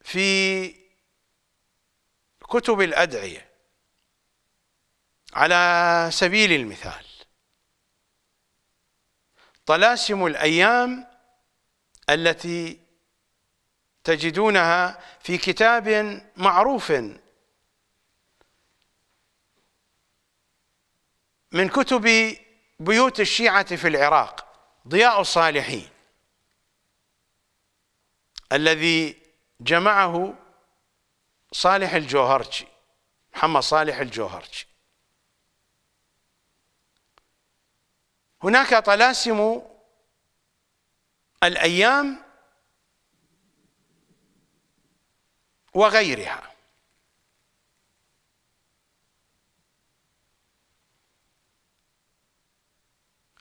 في كتب الأدعية على سبيل المثال، طلاسم الأيام التي تجدونها في كتاب معروف من كتب بيوت الشيعة في العراق، ضياء الصالحين، الذي جمعه صالح الجوهرجي، محمد صالح الجوهرجي. هناك طلاسم الأيام وغيرها.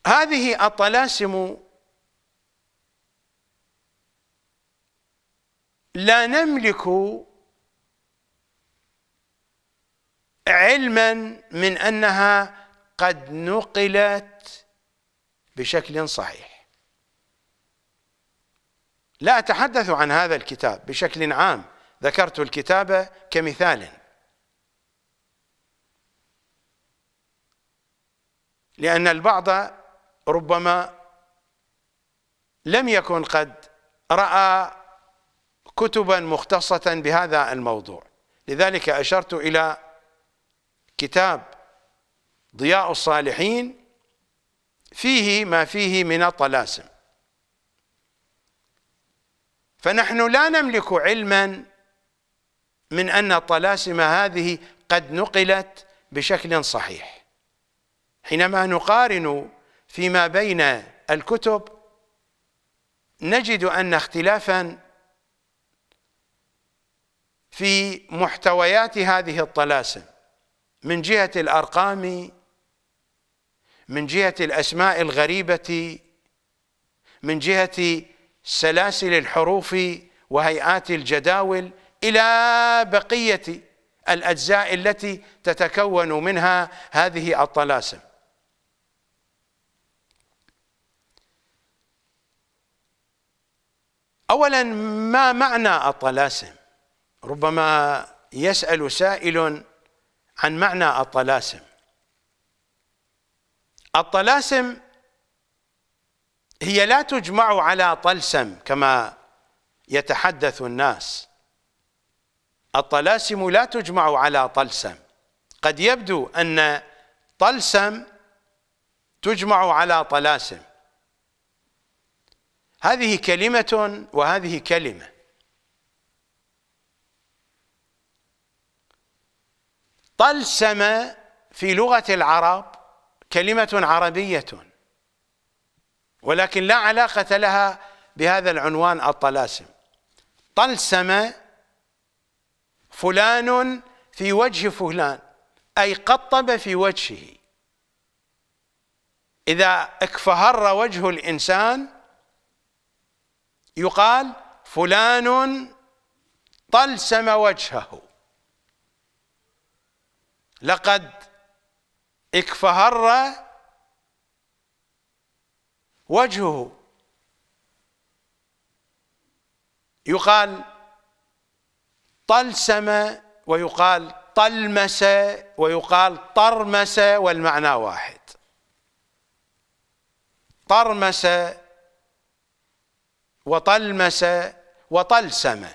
هذه الطلاسم لا نملك علما من أنها قد نقلت بشكل صحيح. لا أتحدث عن هذا الكتاب بشكل عام، ذكرت الكتاب كمثال لأن البعض ربما لم يكن قد رأى كتبا مختصة بهذا الموضوع، لذلك أشرت إلى كتاب ضياء الصالحين فيه ما فيه من الطلاسم. فنحن لا نملك علما من أن الطلاسم هذه قد نقلت بشكل صحيح. حينما نقارن فيما بين الكتب نجد أن اختلافا في محتويات هذه الطلاسم من جهة الأرقام، من جهة الأسماء الغريبة، من جهة سلاسل الحروف وهيئات الجداول إلى بقية الأجزاء التي تتكون منها هذه الطلاسم. أولا، ما معنى الطلاسم؟ ربما يسأل سائل عن معنى الطلاسم. الطلاسم هي لا تجمع على طلسم كما يتحدث الناس، الطلاسم لا تجمع على طلسم. قد يبدو أن طلسم تجمع على طلاسم، هذه كلمة وهذه كلمة. طلسم في لغة العرب كلمة عربية ولكن لا علاقة لها بهذا العنوان الطلاسم. طلسم فلان في وجه فلان، أي قطب في وجهه. إذا اكفهر وجه الإنسان يقال فلان طلسم وجهه، لقد اكفهر وجهه. يقال طلسم ويقال طلمس ويقال طرمس والمعنى واحد. طرمس وطلمس وطلسم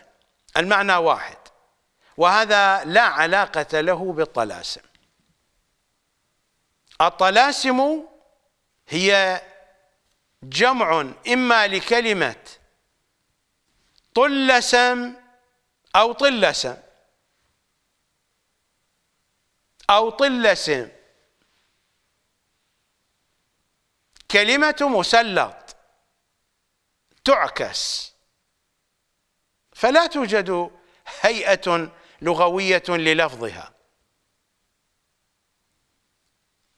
المعنى واحد، وهذا لا علاقة له بالطلاسم. الطلاسم هي جمع إما لكلمة طلسم أو طلسم أو طلسم كلمة مسلط تعكس، فلا توجد هيئة لغوية للفظها.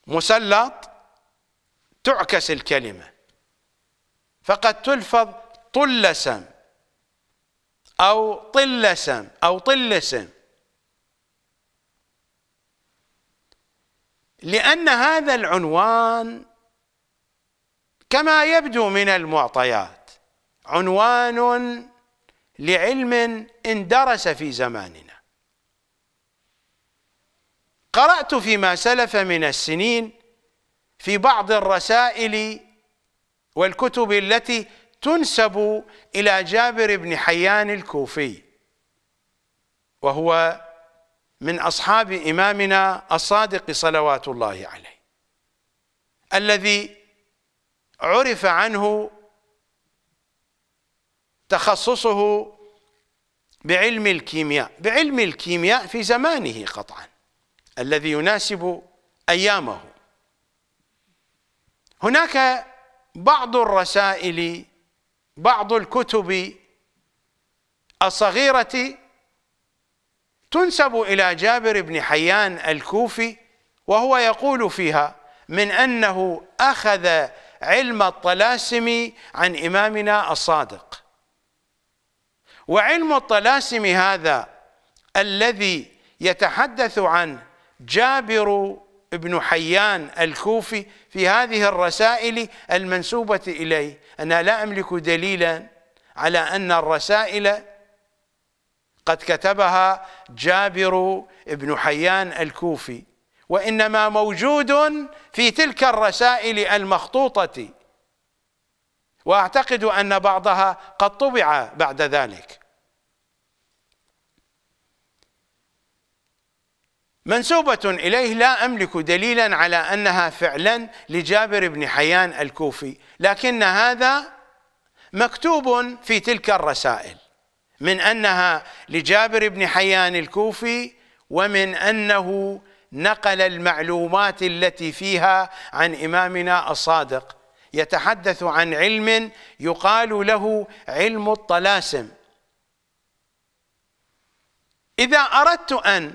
مسلط تعكس الكلمة، فقد تلفظ طلسم أو طلسم أو طلسم، لأن هذا العنوان كما يبدو من المعطيات عنوان لعلم اندرس في زماننا. قرأت فيما سلف من السنين في بعض الرسائل والكتب التي تنسب إلى جابر بن حيان الكوفي، وهو من أصحاب إمامنا الصادق صلوات الله عليه، الذي عرف عنه تخصصه بعلم الكيمياء في زمانه قطعا الذي يناسب أيامه. هناك بعض الرسائل، بعض الكتب الصغيرة تنسب إلى جابر بن حيان الكوفي، وهو يقول فيها من أنه أخذ علم الطلاسم عن إمامنا الصادق. وعلم الطلاسم هذا الذي يتحدث عنه جابر بن حيان الكوفي في هذه الرسائل المنسوبة إليه، أنا لا أملك دليلا على أن الرسائل قد كتبها جابر بن حيان الكوفي، وإنما موجود في تلك الرسائل المخطوطة، وأعتقد أن بعضها قد طبع بعد ذلك، منسوبة إليه، لا أملك دليلا على أنها فعلا لجابر بن حيان الكوفي، لكن هذا مكتوب في تلك الرسائل من أنها لجابر بن حيان الكوفي، ومن أنه نقل المعلومات التي فيها عن إمامنا الصادق. يتحدث عن علم يقال له علم الطلاسم. إذا أردت أن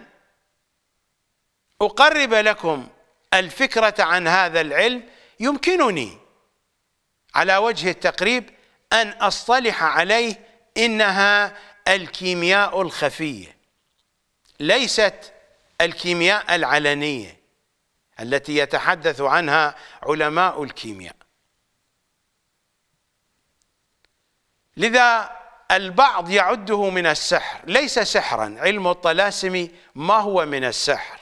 أقرب لكم الفكرة عن هذا العلم، يمكنني على وجه التقريب أن أصطلح عليه إنها الكيمياء الخفية، ليست الكيمياء العلنية التي يتحدث عنها علماء الكيمياء. لذا البعض يعده من السحر، ليس سحرا، علم الطلاسم ما هو من السحر،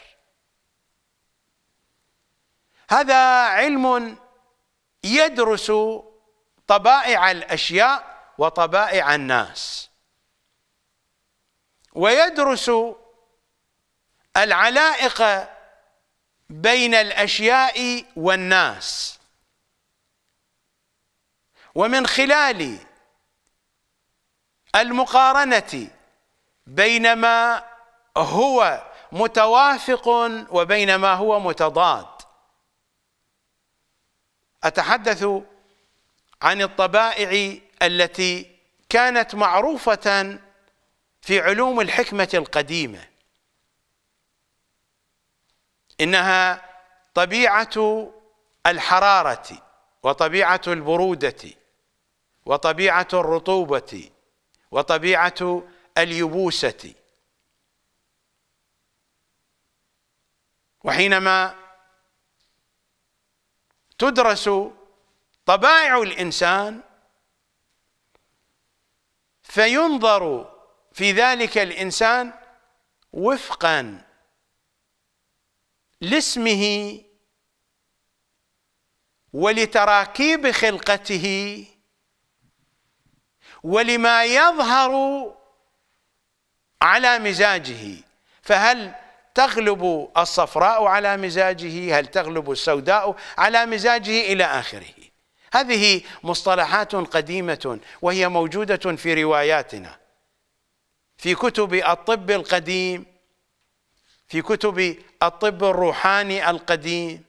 هذا علم يدرس طبائع الأشياء وطبائع الناس، ويدرس العلائق بين الأشياء والناس، ومن خلال المقارنة بين ما هو متوافق وبين ما هو متضاد. أتحدث عن الطبائع التي كانت معروفة في علوم الحكمة القديمة، إنها طبيعة الحرارة وطبيعة البرودة وطبيعة الرطوبة وطبيعة اليبوسة. وحينما تدرس طبائع الإنسان فينظر في ذلك الإنسان وفقا لاسمه ولتراكيب خلقته ولما يظهر على مزاجه، فهل تغلب الصفراء على مزاجه، هل تغلب السوداء على مزاجه، إلى آخره. هذه مصطلحات قديمة وهي موجودة في رواياتنا، في كتب الطب القديم، في كتب الطب الروحاني القديم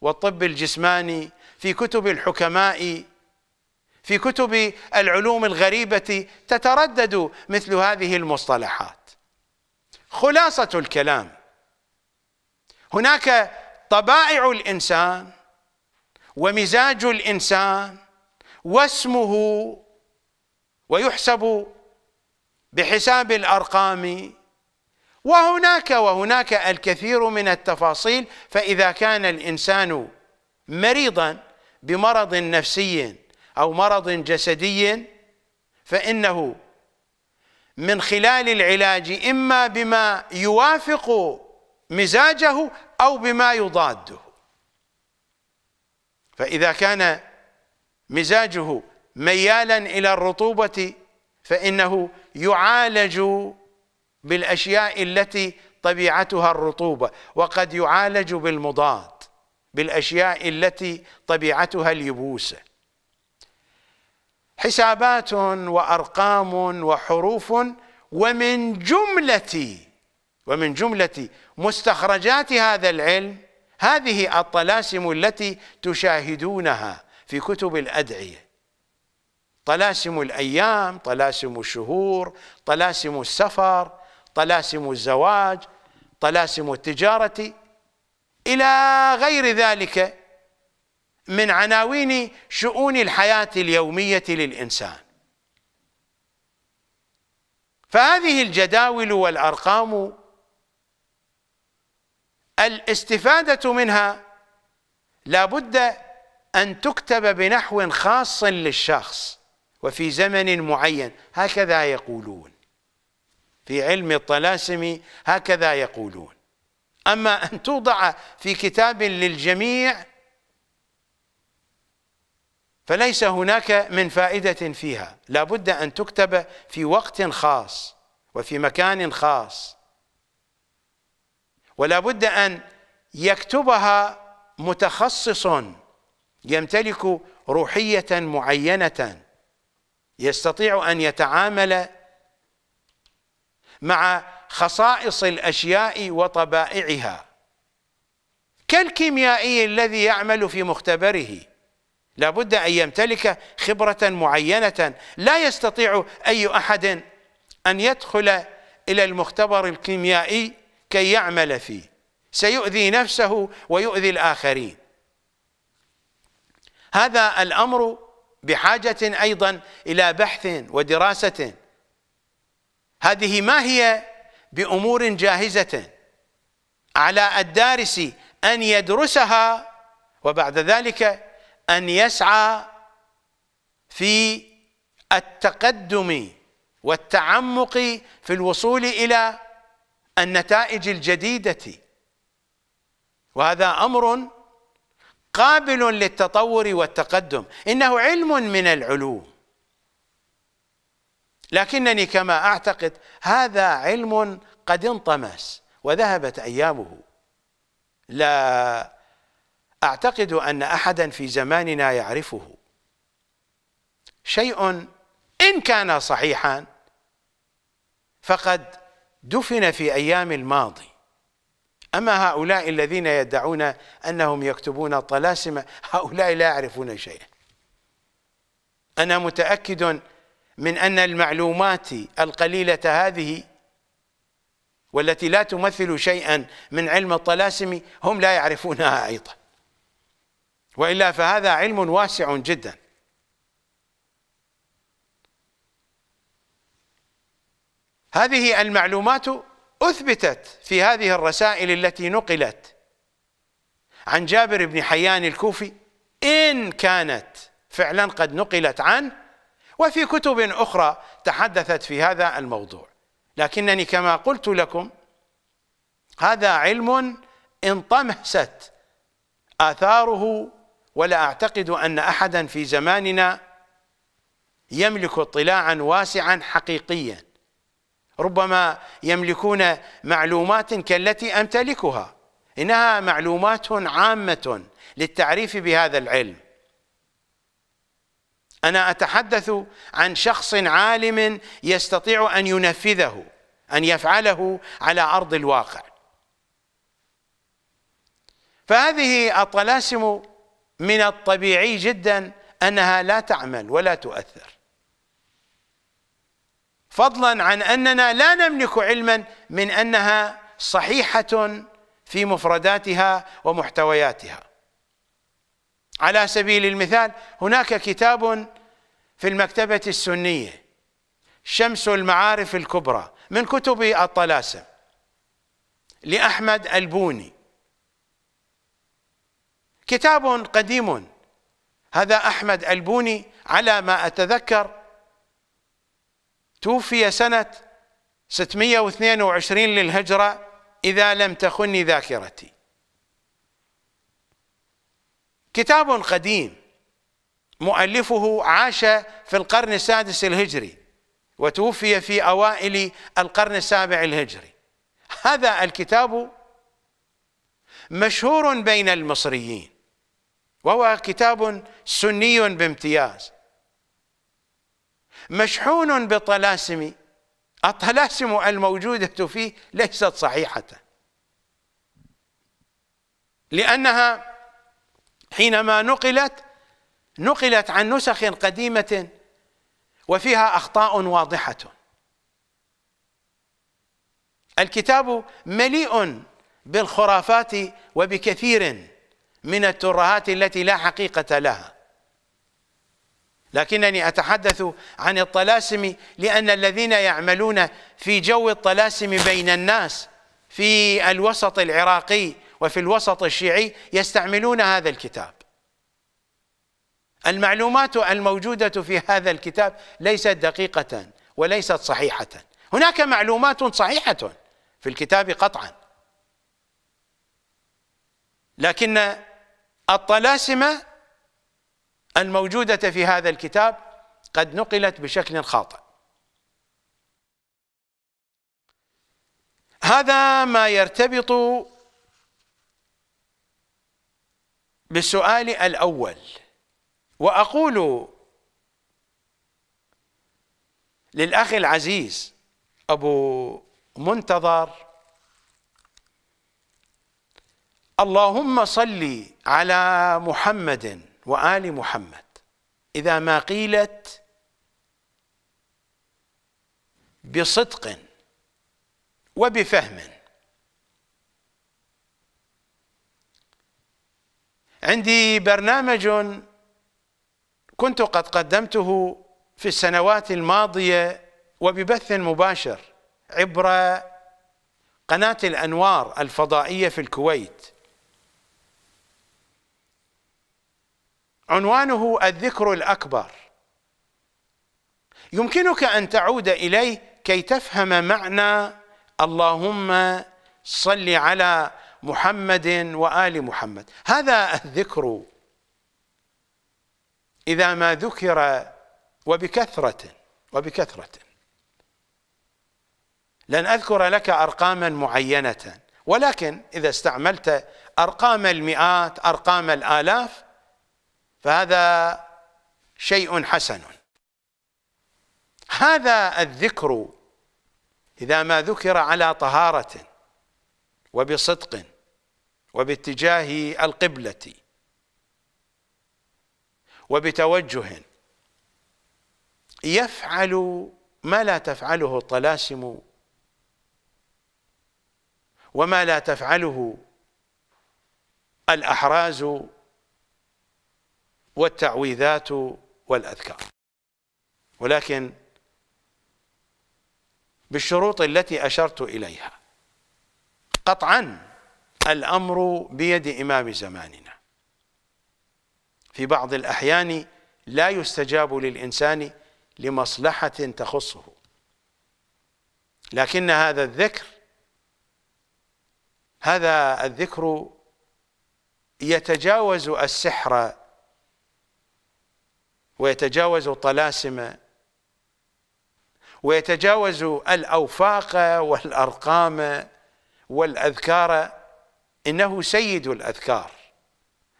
والطب الجسماني، في كتب الحكماء، في كتب العلوم الغريبة تتردد مثل هذه المصطلحات. خلاصة الكلام، هناك طبائع الإنسان ومزاج الإنسان واسمه، ويحسب بحساب الأرقام، وهناك الكثير من التفاصيل. فإذا كان الإنسان مريضا بمرض نفسي أو مرض جسدي، فإنه من خلال العلاج إما بما يوافق مزاجه أو بما يضاده. فإذا كان مزاجه ميالا إلى الرطوبة فإنه يعالج بالأشياء التي طبيعتها الرطوبة، وقد يعالج بالمضاد بالأشياء التي طبيعتها اليبوسة. حسابات وأرقام وحروف، ومن جملة مستخرجات هذا العلم هذه الطلاسم التي تشاهدونها في كتب الأدعية: طلاسم الأيام، طلاسم الشهور، طلاسم السفر، طلاسم الزواج، طلاسم التجارة، إلى غير ذلك من عناوين شؤون الحياة اليومية للإنسان. فهذه الجداول والأرقام الاستفادة منها لا بد أن تكتب بنحو خاص للشخص وفي زمن معين، هكذا يقولون في علم الطلاسم، هكذا يقولون. أما أن توضع في كتاب للجميع فليس هناك من فائدة فيها، لا بد أن تكتب في وقت خاص وفي مكان خاص، ولا بد أن يكتبها متخصص يمتلك روحية معينة، يستطيع أن يتعامل مع خصائص الأشياء وطبائعها، كالكيميائي الذي يعمل في مختبره، لا بد أن يمتلك خبرة معينة. لا يستطيع أي أحد أن يدخل إلى المختبر الكيميائي كي يعمل فيه، سيؤذي نفسه ويؤذي الآخرين. هذا الأمر بحاجة أيضا إلى بحث ودراسة. هذه ما هي بأمور جاهزة، على الدارس أن يدرسها وبعد ذلك أن يسعى في التقدم والتعمق في الوصول إلى النتائج الجديدة، وهذا أمر قابل للتطور والتقدم، إنه علم من العلوم. لكنني كما أعتقد هذا علم قد انطمس وذهبت أيامه، لا أعتقد أن أحدا في زماننا يعرفه. شيء إن كان صحيحا فقد دفن في أيام الماضي. أما هؤلاء الذين يدعون أنهم يكتبون الطلاسم، هؤلاء لا يعرفون شيئا. أنا متأكد من أن المعلومات القليلة هذه والتي لا تمثل شيئا من علم الطلاسم هم لا يعرفونها أيضا، وإلا فهذا علم واسع جدا. هذه المعلومات أثبتت في هذه الرسائل التي نقلت عن جابر بن حيان الكوفي، إن كانت فعلا قد نقلت عنه، وفي كتب أخرى تحدثت في هذا الموضوع. لكنني كما قلت لكم هذا علم انطمست آثاره، ولا أعتقد أن أحدا في زماننا يملك اطلاعا واسعا حقيقيا. ربما يملكون معلومات كالتي أمتلكها، إنها معلومات عامة للتعريف بهذا العلم. أنا أتحدث عن شخص عالم يستطيع أن ينفذه، أن يفعله على أرض الواقع. فهذه الطلاسم من الطبيعي جدا أنها لا تعمل ولا تؤثر، فضلا عن أننا لا نملك علما من أنها صحيحة في مفرداتها ومحتوياتها. على سبيل المثال هناك كتاب في المكتبة السنية شمس المعارف الكبرى من كتب الطلاسم لأحمد البوني، كتاب قديم. هذا أحمد البوني على ما أتذكر توفي سنة 622 للهجرة إذا لم تخني ذاكرتي، كتاب قديم مؤلفه عاش في القرن السادس الهجري وتوفي في أوائل القرن السابع الهجري. هذا الكتاب مشهور بين المصريين وهو كتاب سني بامتياز، مشحون بالطلاسم، الطلاسم الموجودة فيه ليست صحيحة، لأنها حينما نقلت عن نسخ قديمة وفيها أخطاء واضحة. الكتاب مليء بالخرافات وبكثير من الترهات التي لا حقيقة لها، لكنني أتحدث عن الطلاسم لأن الذين يعملون في جو الطلاسم بين الناس في الوسط العراقي وفي الوسط الشيعي يستعملون هذا الكتاب. المعلومات الموجودة في هذا الكتاب ليست دقيقة وليست صحيحة، هناك معلومات صحيحة في الكتاب قطعا، لكن الطلاسم الموجودة في هذا الكتاب قد نقلت بشكل خاطئ. هذا ما يرتبط بالسؤال الأول، وأقول للأخ العزيز أبو منتظر: اللهم صل على محمد وآل محمد، إذا ما قيلت بصدق وبفهم. عندي برنامج كنت قد قدمته في السنوات الماضية وببث مباشر عبر قناة الأنوار الفضائية في الكويت، عنوانه الذكر الأكبر، يمكنك أن تعود إليه كي تفهم معنى اللهم صل على محمد وآل محمد. هذا الذكر إذا ما ذكر وبكثرة، لن أذكر لك أرقاما معينة، ولكن إذا استعملت أرقام المئات أرقام الآلاف فهذا شيء حسن. هذا الذكر إذا ما ذكر على طهارة وبصدق وباتجاه القبلة وبتوجه يفعل ما لا تفعله الطلاسم وما لا تفعله الأحراز والتعويذات والأذكار، ولكن بالشروط التي أشرت إليها. قطعا الأمر بيد إمام زماننا، في بعض الأحيان لا يستجاب للإنسان لمصلحة تخصه، لكن هذا الذكر يتجاوز السحر ويتجاوز الطلاسم ويتجاوز الأوفاق والأرقام والأذكار، إنه سيد الأذكار.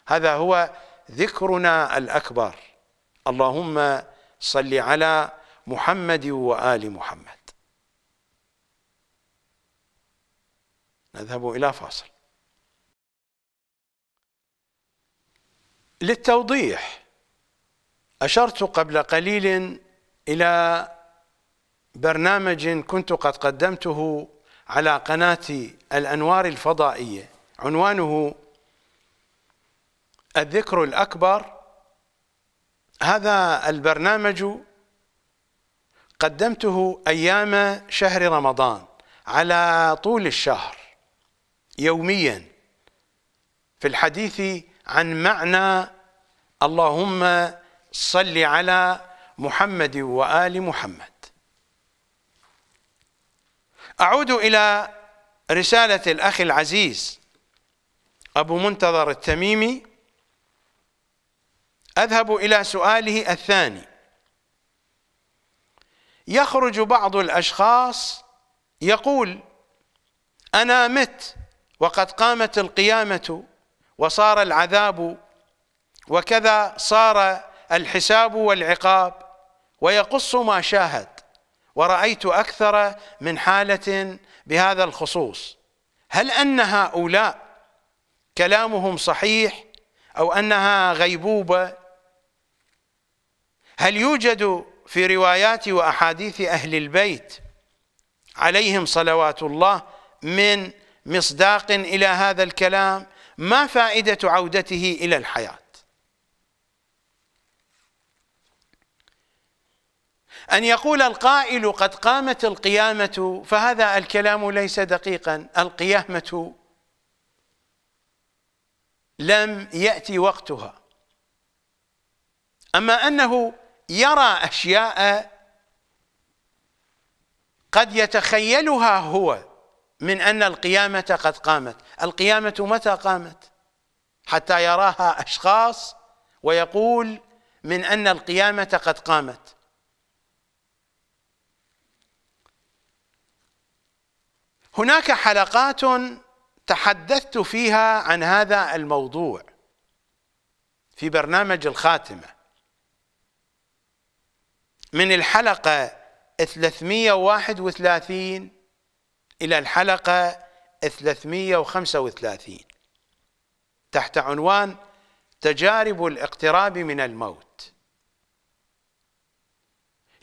هذا هو ذكرنا الأكبر، اللهم صل على محمد وآل محمد. نذهب إلى فاصل. للتوضيح، أشرت قبل قليل إلى برنامج كنت قد قدمته على قناة الأنوار الفضائية، عنوانه الذكر الأكبر. هذا البرنامج قدمته أيام شهر رمضان على طول الشهر يوميا، في الحديث عن معنى اللهم صل على محمد وآل محمد. أعود إلى رسالة الأخ العزيز أبو منتظر التميمي، أذهب إلى سؤاله الثاني. يخرج بعض الأشخاص يقول أنا مت وقد قامت القيامة وصار العذاب وكذا، صار الحساب والعقاب، ويقص ما شاهد، ورأيت أكثر من حالة بهذا الخصوص. هل أن هؤلاء كلامهم صحيح أو أنها غيبوبة؟ هل يوجد في روايات وأحاديث أهل البيت عليهم صلوات الله من مصداق إلى هذا الكلام؟ ما فائدة عودته إلى الحياة؟ أن يقول القائل قد قامت القيامة، فهذا الكلام ليس دقيقا. القيامة لم يأتي وقتها. أما أنه يرى أشياء قد يتخيلها هو من أن القيامة قد قامت. القيامة متى قامت حتى يراها أشخاص ويقول من أن القيامة قد قامت؟ هناك حلقات تحدثت فيها عن هذا الموضوع في برنامج الخاتمة، من الحلقة 331 إلى الحلقة 335 تحت عنوان تجارب الاقتراب من الموت.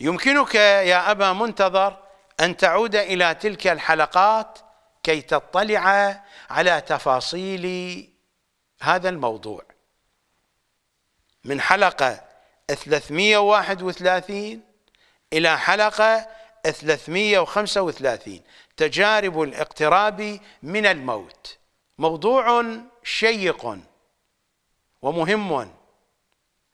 يمكنك يا أبا منتظر أن تعود إلى تلك الحلقات كي تطلع على تفاصيل هذا الموضوع، من حلقة 331 إلى حلقة 335، تجارب الاقتراب من الموت. موضوع شيق ومهم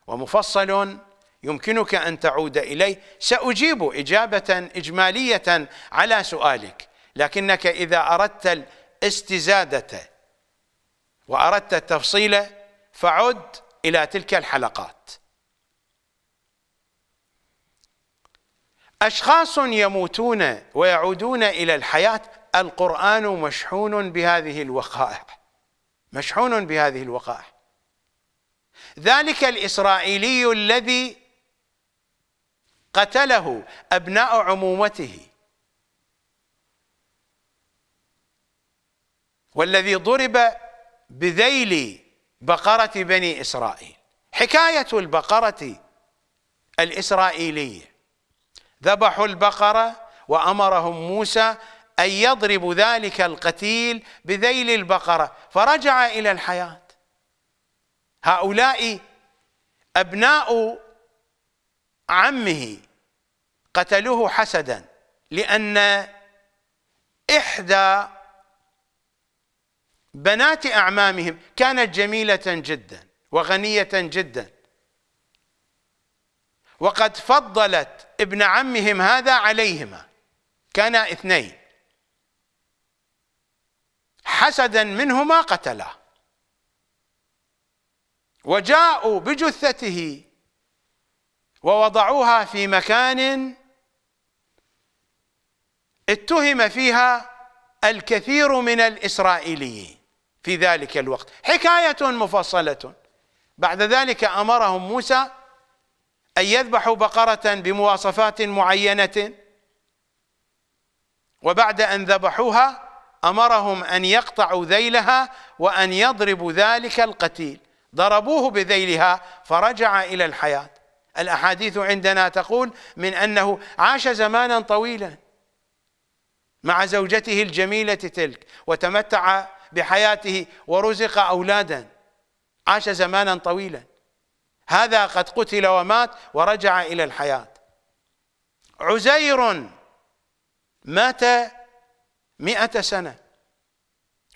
ومفصل، يمكنك أن تعود إليه. سأجيب إجابة إجمالية على سؤالك، لكنك إذا أردت الاستزادة وأردت التفصيل فعد إلى تلك الحلقات. أشخاص يموتون ويعودون إلى الحياة. القرآن مشحون بهذه الوقائع، مشحون بهذه الوقائع. ذلك الإسرائيلي الذي قتله أبناء عمومته والذي ضرب بذيل بقرة بني إسرائيل، حكاية البقرة الإسرائيلية، ذبحوا البقرة وأمرهم موسى أن يضرب ذلك القتيل بذيل البقرة فرجع إلى الحياة. هؤلاء أبناء عمه قتلوه حسدا، لأن إحدى بنات أعمامهم كانت جميلة جدا وغنية جدا، وقد فضلت ابن عمهم هذا عليهما، كانا اثنين، حسدا منهما قتلاه، وجاءوا بجثته ووضعوها في مكان اتهم فيها الكثير من الإسرائيليين في ذلك الوقت. حكاية مفصلة. بعد ذلك أمرهم موسى أن يذبحوا بقرة بمواصفات معينة، وبعد أن ذبحوها أمرهم أن يقطعوا ذيلها وأن يضربوا ذلك القتيل، ضربوه بذيلها فرجع إلى الحياة. الأحاديث عندنا تقول من أنه عاش زمانا طويلا مع زوجته الجميلة تلك وتمتع بحياته ورزق أولادا، عاش زمانا طويلا. هذا قد قتل ومات ورجع إلى الحياة. عزير مات 100 سنة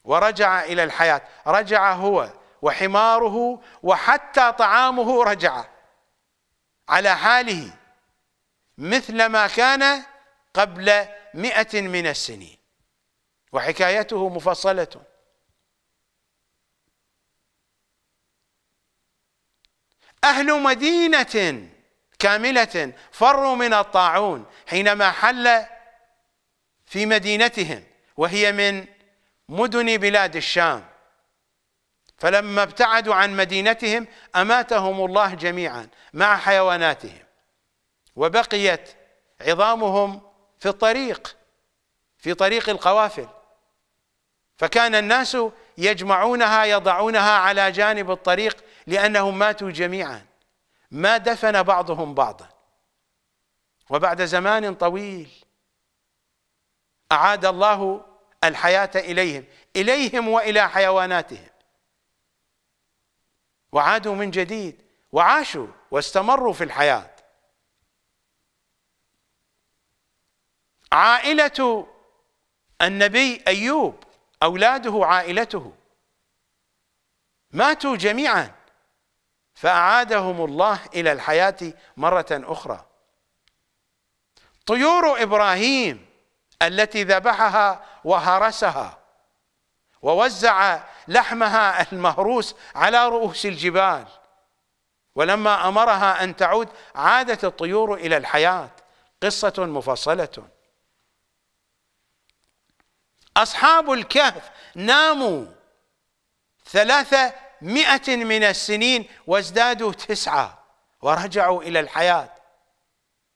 ورجع إلى الحياة، رجع هو وحماره وحتى طعامه رجع على حاله مثلما كان قبل 100 من السنين، وحكايته مفصلة. أهل مدينة كاملة فروا من الطاعون حينما حل في مدينتهم، وهي من مدن بلاد الشام، فلما ابتعدوا عن مدينتهم أماتهم الله جميعا مع حيواناتهم، وبقيت عظامهم في الطريق، في طريق القوافل، فكان الناس يجمعونها يضعونها على جانب الطريق لأنهم ماتوا جميعا، ما دفن بعضهم بعضا. وبعد زمان طويل أعاد الله الحياة إليهم وإلى حيواناتهم، وعادوا من جديد وعاشوا واستمروا في الحياة. عائلة النبي أيوب، أولاده عائلته ماتوا جميعا، فأعادهم الله إلى الحياة مرة أخرى. طيور إبراهيم التي ذبحها وهرسها ووزع لحمها المهروس على رؤوس الجبال، ولما أمرها أن تعود عادت الطيور إلى الحياة. قصة مفصلة. أصحاب الكهف ناموا 300 من السنين وازدادوا 9 ورجعوا إلى الحياة،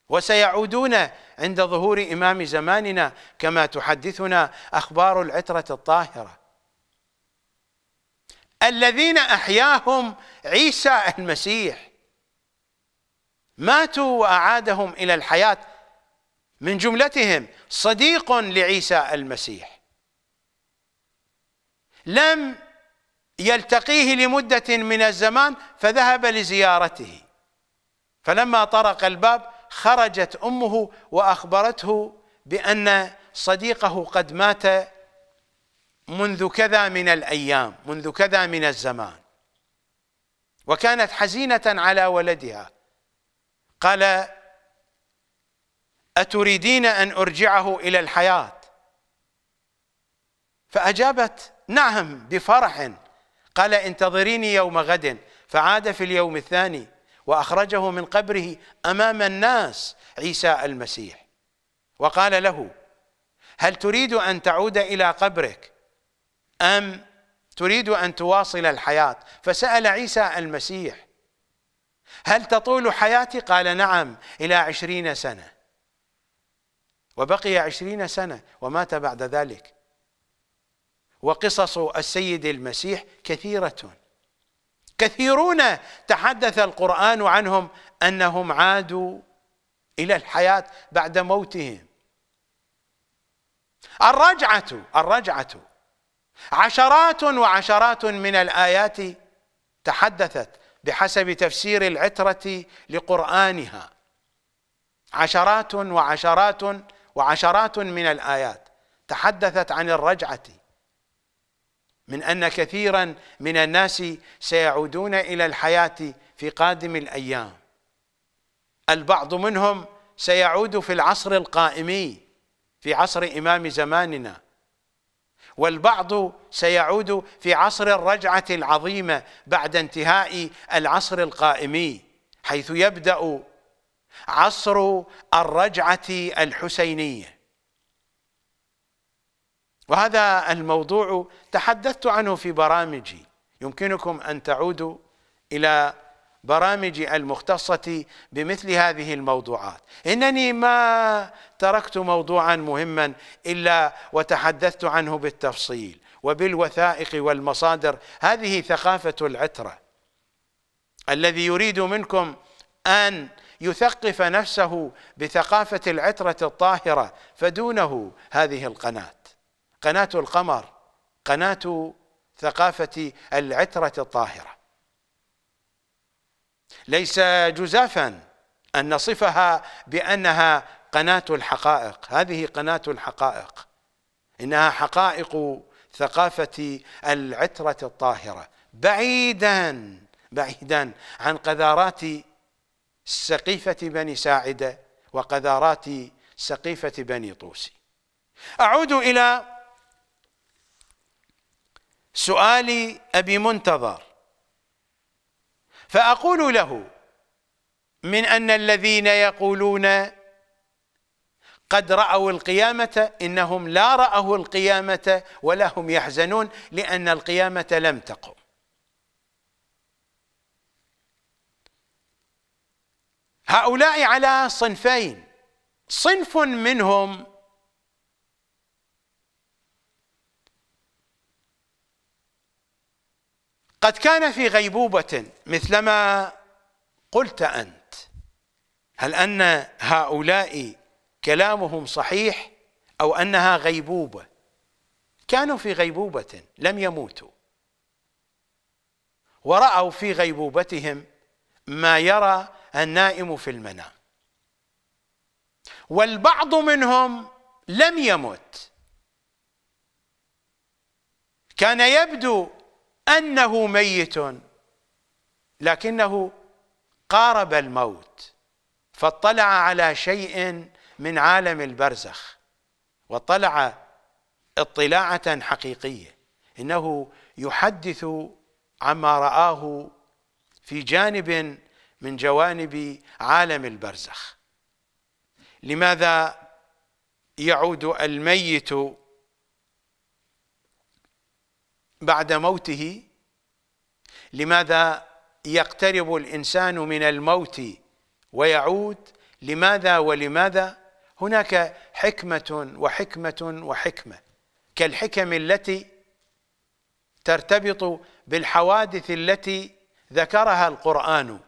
وسيعودون عند ظهور إمام زماننا كما تحدثنا أخبار العترة الطاهرة. الذين أحياهم عيسى المسيح ماتوا وأعادهم إلى الحياة، من جملتهم صديق لعيسى المسيح لم يلتقيه لمدة من الزمان فذهب لزيارته، فلما طرق الباب خرجت أمه وأخبرته بأن صديقه قد مات منذ كذا من الأيام، منذ كذا من الزمان، وكانت حزينة على ولدها. قال: أتريدين أن أرجعه إلى الحياة؟ فأجابت: نعم بفرح. قال: انتظريني يوم غد. فعاد في اليوم الثاني وأخرجه من قبره أمام الناس عيسى المسيح، وقال له: هل تريد أن تعود إلى قبرك أم تريد أن تواصل الحياة؟ فسأل عيسى المسيح: هل تطول حياتي؟ قال: نعم، إلى 20 سنة. وبقي 20 سنة ومات بعد ذلك. وقصص السيد المسيح كثيرة، كثيرون تحدث القرآن عنهم أنهم عادوا إلى الحياة بعد موتهم. الرجعة عشرات وعشرات من الآيات تحدثت بحسب تفسير العترة لقرآنها، عشرات وعشرات وعشرات من الآيات تحدثت عن الرجعة، من أن كثيرا من الناس سيعودون إلى الحياة في قادم الأيام. البعض منهم سيعود في العصر القائم، في عصر إمام زماننا، والبعض سيعود في عصر الرجعة العظيمة بعد انتهاء العصر القائم، حيث يبدأ عصر الرجعة الحسينية. وهذا الموضوع تحدثت عنه في برامجي، يمكنكم أن تعودوا إلى برامجي المختصة بمثل هذه الموضوعات. إنني ما تركت موضوعا مهما إلا وتحدثت عنه بالتفصيل وبالوثائق والمصادر، هذه ثقافة العترة. الذي يريد منكم أن يثقف نفسه بثقافة العترة الطاهرة فدونه هذه القناة، قناة القمر، قناة ثقافة العترة الطاهرة. ليس جزافا أن نصفها بأنها قناة الحقائق، هذه قناة الحقائق، إنها حقائق ثقافة العترة الطاهرة، بعيدا بعيدا عن قذارات سقيفة بني ساعدة وقذارات سقيفة بني طوسي. أعود إلى سؤال أبي منتظر فأقول له: من أن الذين يقولون قد رأوا القيامة إنهم لا رأوا القيامة ولا هم يحزنون لأن القيامة لم تقم. هؤلاء على صنفين، صنف منهم قد كان في غيبوبة مثلما قلت أنت، هل أن هؤلاء كلامهم صحيح أو أنها غيبوبة؟ كانوا في غيبوبة لم يموتوا ورأوا في غيبوبتهم ما يرى النائم في المنام، والبعض منهم لم يمت، كان يبدو أنه ميت لكنه قارب الموت فاطلع على شيء من عالم البرزخ واطلع اطلاعة حقيقية، إنه يحدث عما رآه في جانب من جوانب عالم البرزخ. لماذا يعود الميت بعد موته؟ لماذا يقترب الإنسان من الموت ويعود؟ لماذا ولماذا؟ هناك حكمة وحكمة وحكمة، كالحكم التي ترتبط بالحوادث التي ذكرها القرآن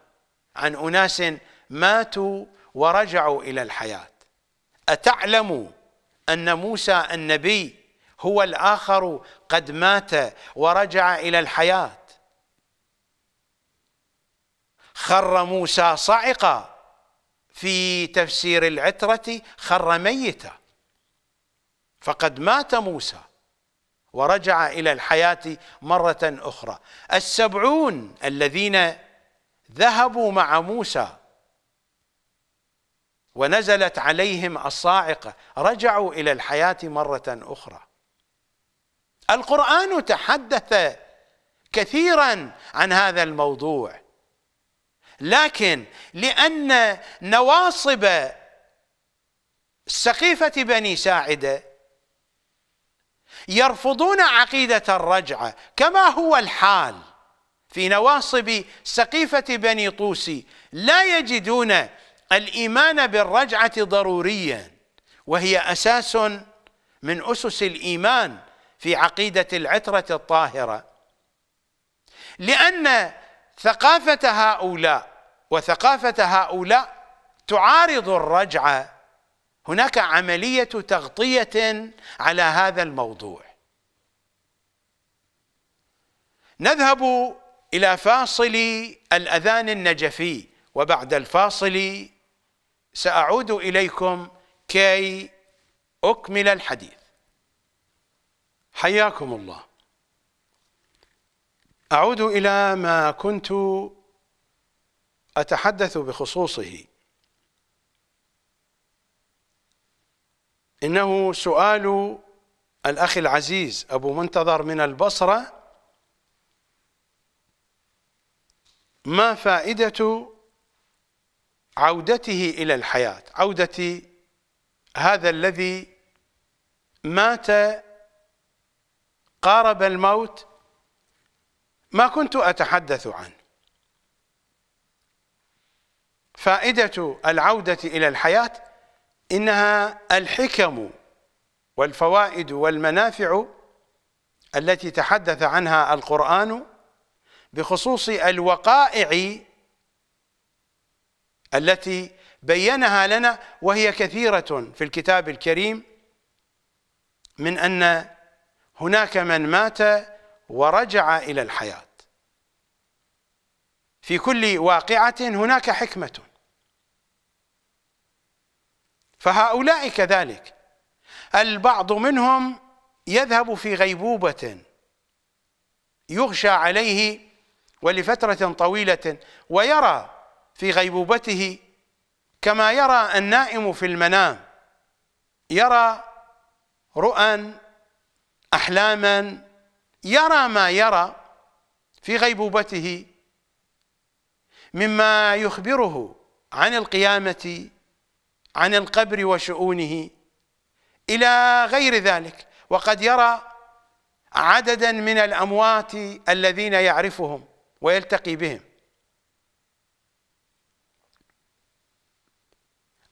عن أناس ماتوا ورجعوا إلى الحياة. أتعلم أن موسى النبي هو الآخر قد مات ورجع إلى الحياة؟ خر موسى صعقا، في تفسير العترة خر ميتا، فقد مات موسى ورجع إلى الحياة مرة أخرى. السبعون الذين ذهبوا مع موسى ونزلت عليهم الصاعقة رجعوا إلى الحياة مرة أخرى. القرآن تحدث كثيرا عن هذا الموضوع، لكن لأن نواصب سقيفة بني ساعدة يرفضون عقيدة الرجعة كما هو الحال في نواصب سقيفة بني طوسي، لا يجدون الإيمان بالرجعة ضروريا، وهي أساس من أسس الإيمان في عقيدة العترة الطاهرة، لأن ثقافة هؤلاء وثقافة هؤلاء تعارض الرجعة. هناك عملية تغطية على هذا الموضوع. نذهب إلى فاصل الأذان النجفي، وبعد الفاصل سأعود إليكم كي أكمل الحديث. حياكم الله. أعود إلى ما كنت أتحدث بخصوصه، إنه سؤال الأخ العزيز أبو منتظر من البصرة: ما فائدة عودته إلى الحياة، عودة هذا الذي مات قارب الموت؟ ما كنت أتحدث عنه، فائدة العودة إلى الحياة إنها الحكم والفوائد والمنافع التي تحدث عنها القرآن بخصوص الوقائع التي بيّنها لنا، وهي كثيرة في الكتاب الكريم، من أن هناك من مات ورجع إلى الحياة. في كل واقعة هناك حكمة، فهؤلاء كذلك البعض منهم يذهب في غيبوبة يغشى عليه ولفترة طويلة، ويرى في غيبوبته كما يرى النائم في المنام، يرى رؤى أحلاما، يرى ما يرى في غيبوبته مما يخبره عن القيامة، عن القبر وشؤونه، إلى غير ذلك. وقد يرى عددا من الأموات الذين يعرفهم ويلتقي بهم،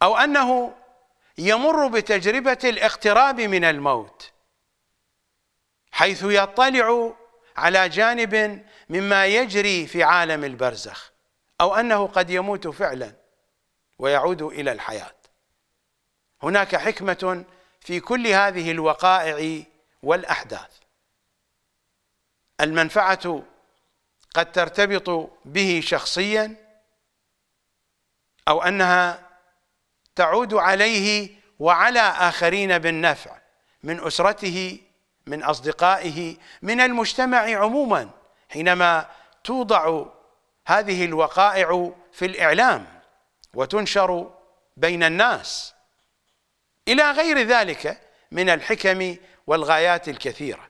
أو أنه يمر بتجربة الاقتراب من الموت، حيث يطلع على جانب مما يجري في عالم البرزخ، أو أنه قد يموت فعلا ويعود إلى الحياة. هناك حكمة في كل هذه الوقائع والأحداث. المنفعة قد ترتبط به شخصيا، أو أنها تعود عليه وعلى آخرين بالنفع، من أسرته، من أصدقائه، من المجتمع عموما، حينما توضع هذه الوقائع في الإعلام وتنشر بين الناس، إلى غير ذلك من الحكم والغايات الكثيرة.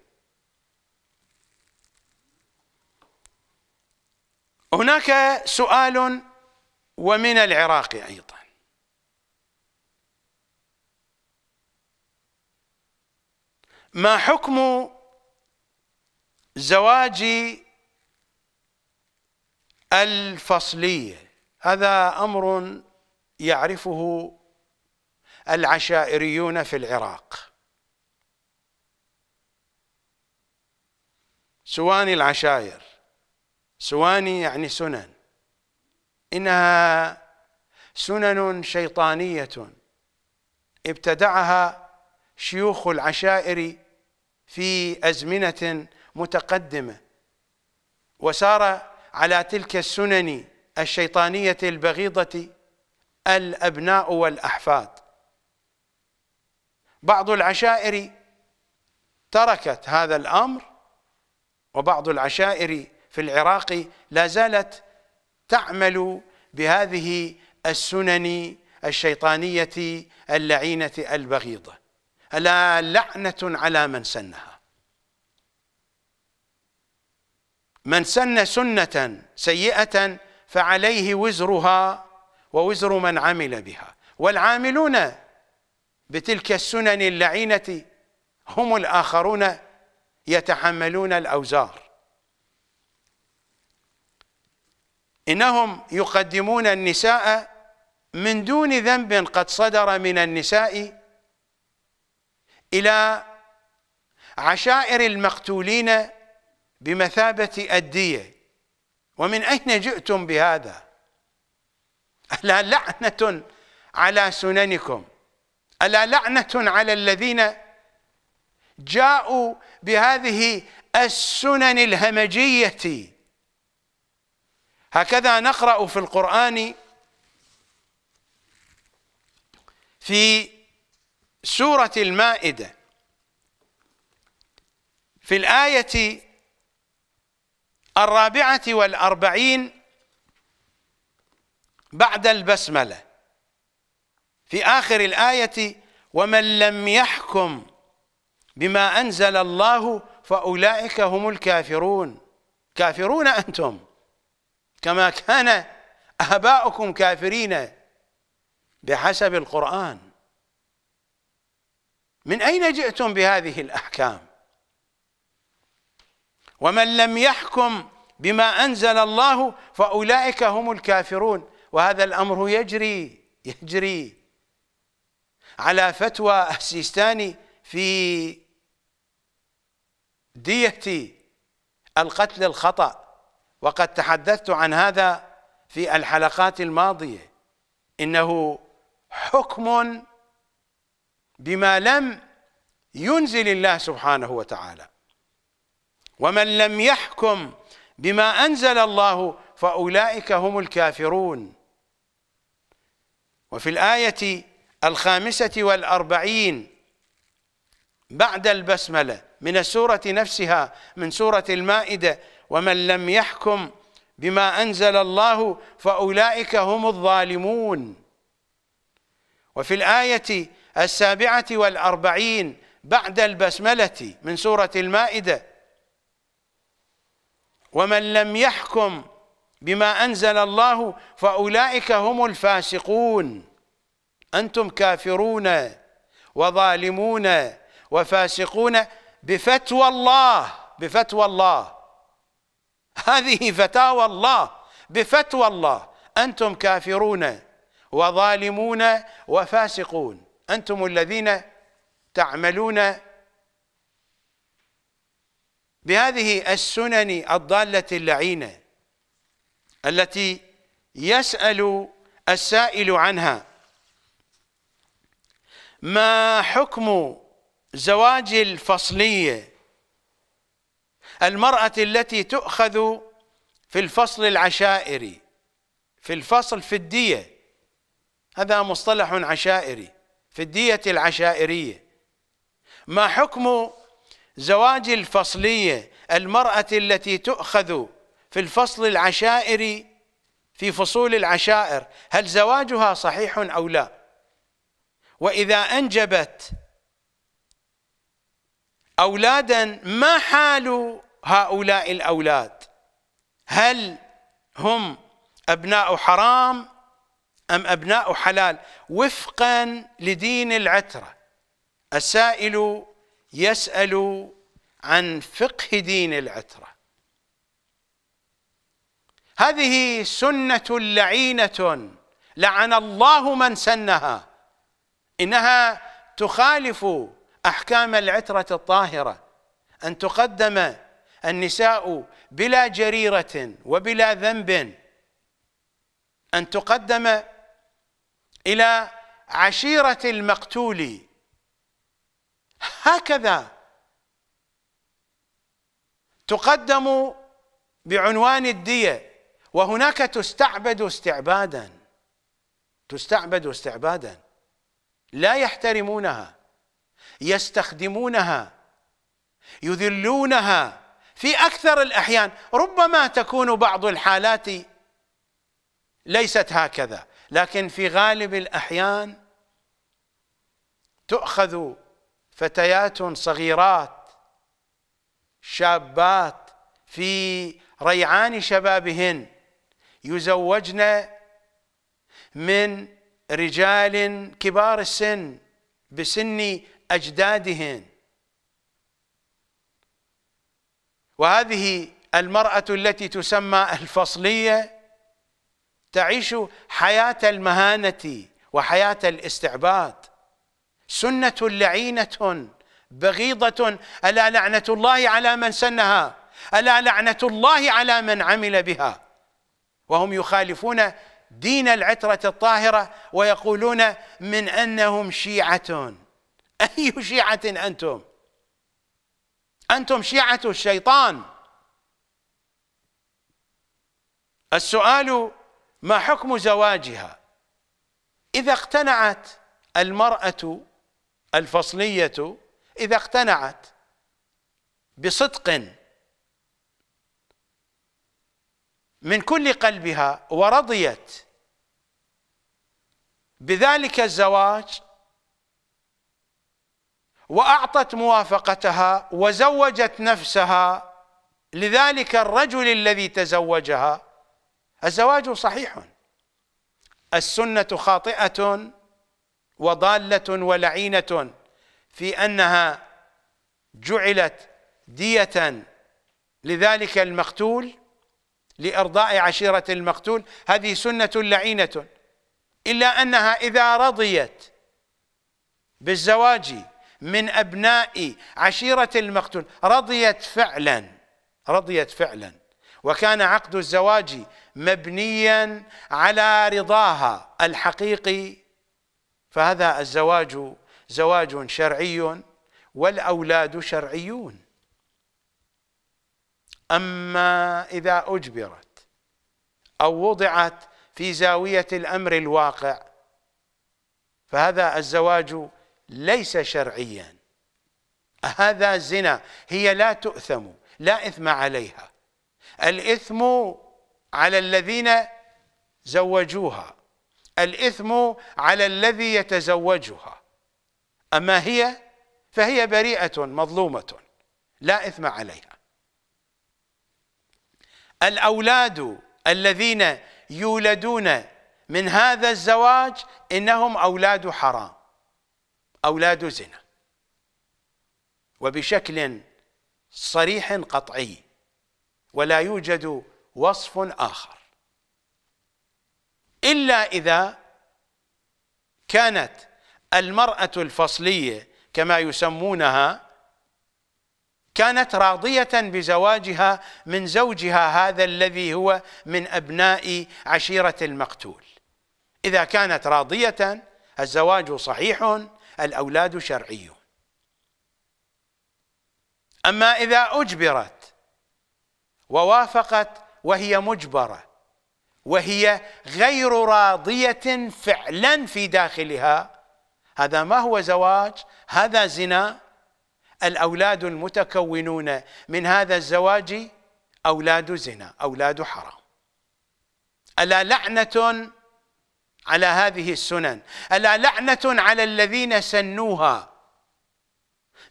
هناك سؤال ومن العراق أيضا، ما حكم زواج الفصلية؟ هذا أمر يعرفه العشائريون في العراق، سواني العشائر، سواني يعني سنن، إنها سنن شيطانية ابتدعها شيوخ العشائر في أزمنة متقدمة، وسار على تلك السنن الشيطانية البغيضة الأبناء والأحفاد. بعض العشائر تركت هذا الأمر، وبعض العشائر في العراق لا زالت تعمل بهذه السنن الشيطانية اللعينة البغيضة، ألا لعنة على من سنها. من سن سنة سيئة فعليه وزرها ووزر من عمل بها، والعاملون بتلك السنن اللعينة هم الآخرون يتحملون الأوزار. إنهم يقدمون النساء من دون ذنب قد صدر من النساء إلى عشائر المقتولين بمثابة الدية، ومن أين جئتم بهذا؟ ألا لعنة على سننكم، ألا لعنة على الذين جاءوا بهذه السنن الهمجية. هكذا نقرأ في القرآن في سورة المائدة في الآية 44 بعد البسملة، في آخر الآية: ومن لم يحكم بما أنزل الله فأولئك هم الكافرون. كافرون أنتم كما كان آباؤكم كافرين بحسب القرآن، من أين جئتم بهذه الأحكام؟ ومن لم يحكم بما أنزل الله فأولئك هم الكافرون. وهذا الأمر يجري على فتوى السيستاني في دية القتل الخطأ، وقد تحدثت عن هذا في الحلقات الماضية، إنه حكم بما لم ينزل الله سبحانه وتعالى، ومن لم يحكم بما أنزل الله فأولئك هم الكافرون. وفي الآية 45 بعد البسملة من السورة نفسها، من سورة المائدة: ومن لم يحكم بما أنزل الله فأولئك هم الظالمون. وفي الآية 47 بعد البسملة من سورة المائدة: ومن لم يحكم بما أنزل الله فأولئك هم الفاسقون. أنتم كافرون وظالمون وفاسقون بفتوى الله، بفتوى الله، هذه فتاوى الله، بفتوى الله. أنتم كافرون وظالمون وفاسقون، أنتم الذين تعملون بهذه السنن الضالة اللعينة التي يسأل السائل عنها: ما حكم زواج الفصلية، المرأة التي تؤخذ في الفصل العشائري، في الفصل في الدية، هذا مصطلح عشائري، في الدية العشائرية، ما حكم زواج الفصلية، المرأة التي تؤخذ في الفصل العشائري في فصول العشائر، هل زواجها صحيح أو لا؟ وإذا أنجبت أولادا ما حال هؤلاء الأولاد؟ هل هم أبناء حرام أم أبناء حلال وفقا لدين العترة؟ السائل يسأل عن فقه دين العترة. هذه سنة لعينة لعن الله من سنها، إنها تخالف أحكام العترة الطاهرة، أن تقدم النساء بلا جريرة وبلا ذنب، أن تقدم إلى عشيرة المقتول، هكذا تقدم بعنوان الدية، وهناك تستعبد استعبادا، تستعبد استعبادا، لا يحترمونها، يستخدمونها، يذلونها في أكثر الأحيان. ربما تكون بعض الحالات ليست هكذا، لكن في غالب الأحيان تؤخذ فتيات صغيرات شابات في ريعان شبابهن، يزوجن من رجال كبار السن بسن أجدادهن، وهذه المرأة التي تسمى الفصلية تعيش حياة المهانة وحياة الاستعباد. سنة لعينة بغيضة، ألا لعنة الله على من سنها، ألا لعنة الله على من عمل بها. وهم يخالفون دين العترة الطاهرة ويقولون من أنهم شيعة. أي شيعة أنتم؟ أنتم شيعة الشيطان. السؤال: ما حكم زواجها؟ إذا اقتنعت المرأة الفصلية، إذا اقتنعت بصدق من كل قلبها ورضيت بذلك الزواج وأعطت موافقتها وزوجت نفسها لذلك الرجل الذي تزوجها، الزواج صحيح. السنة خاطئة وضالة ولعينة في أنها جعلت دية لذلك المقتول لإرضاء عشيرة المقتول، هذه سنة لعينة. إلا أنها إذا رضيت بالزواج من أبناء عشيرة المقتول، رضيت فعلا، رضيت فعلا، وكان عقد الزواج مبنيا على رضاها الحقيقي، فهذا الزواج زواج شرعي والأولاد شرعيون. أما إذا أجبرت أو وضعت في زاوية الأمر الواقع فهذا الزواج ليس شرعيا، هذا الزنا، هي لا تؤثم، لا إثم عليها، الإثم على الذين زوجوها، الإثم على الذي يتزوجها، أما هي فهي بريئة مظلومة لا إثم عليها. الأولاد الذين يولدون من هذا الزواج إنهم أولاد حرام، أولاد زنا، وبشكل صريح قطعي، ولا يوجد وصف آخر، إلا إذا كانت المرأة الفصلية كما يسمونها كانت راضية بزواجها من زوجها هذا الذي هو من أبناء عشيرة المقتول. إذا كانت راضية الزواج صحيح، الأولاد شرعيون. أما إذا أجبرت ووافقت وهي مجبرة وهي غير راضية فعلا في داخلها، هذا ما هو زواج، هذا زنا. الأولاد المتكونون من هذا الزواج أولاد زنا، أولاد حرام. ألا لعنة على هذه السنن، ألا لعنة على الذين سنوها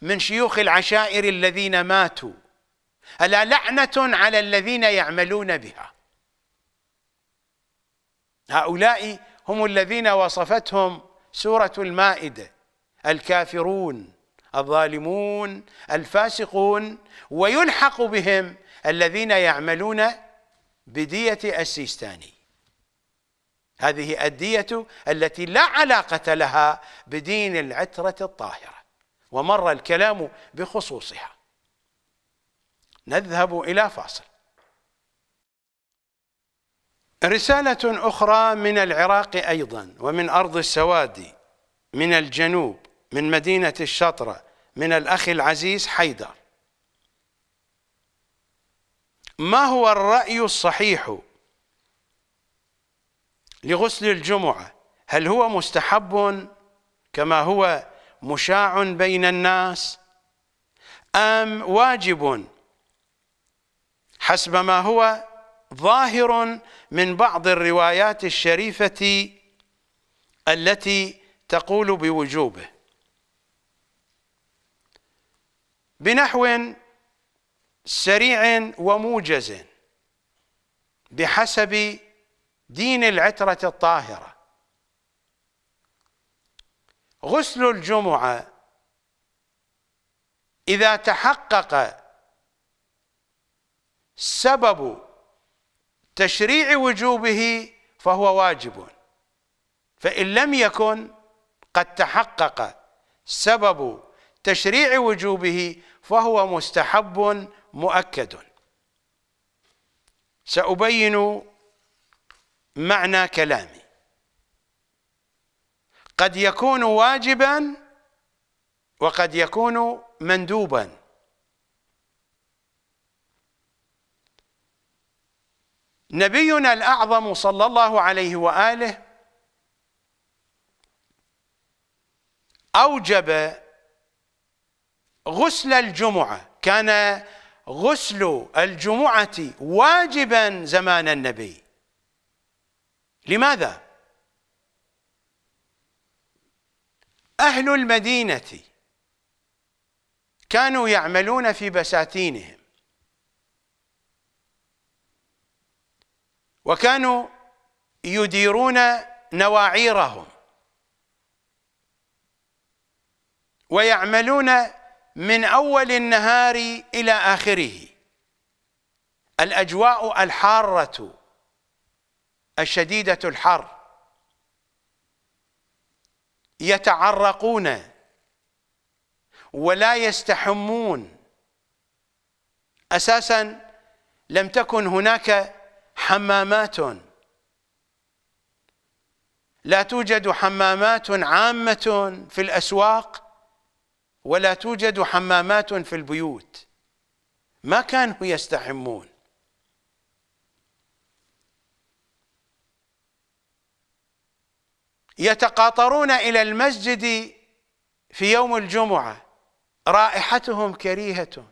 من شيوخ العشائر الذين ماتوا، ألا لعنة على الذين يعملون بها. هؤلاء هم الذين وصفتهم سورة المائدة: الكافرون، الظالمون، الفاسقون، ويلحق بهم الذين يعملون بدية السيستاني. هذه الدية التي لا علاقة لها بدين العترة الطاهرة، ومر الكلام بخصوصها. نذهب إلى فاصل. رسالة أخرى من العراق أيضا، ومن أرض السوادي، من الجنوب، من مدينة الشطرة، من الأخ العزيز حيدر: ما هو الرأي الصحيح لغسل الجمعة؟ هل هو مستحب كما هو مشاع بين الناس، أم واجب حسب ما هو ظاهر من بعض الروايات الشريفة التي تقول بوجوبه؟ بنحو سريع وموجز بحسب دين العترة الطاهرة. غسل الجمعة إذا تحقق سبب تشريع وجوبه فهو واجب، فإن لم يكن قد تحقق سبب تشريع وجوبه فهو مستحب مؤكد. سأبين معنى كلامي. قد يكون واجبا وقد يكون مندوبا. نبينا الأعظم صلى الله عليه وآله أوجب غسل الجمعة، كان غسل الجمعة واجبا زمان النبي. لماذا؟ أهل المدينة كانوا يعملون في بساتينهم، وكانوا يديرون نواعيرهم، ويعملون من أول النهار إلى آخره. الأجواء الحارة الشديدة الحر، يتعرقون ولا يستحمون، أساسا لم تكن هناك حمامات، لا توجد حمامات عامة في الأسواق ولا توجد حمامات في البيوت، ما كانوا يستحمون. يتقاطرون إلى المسجد في يوم الجمعة، رائحتهم كريهة.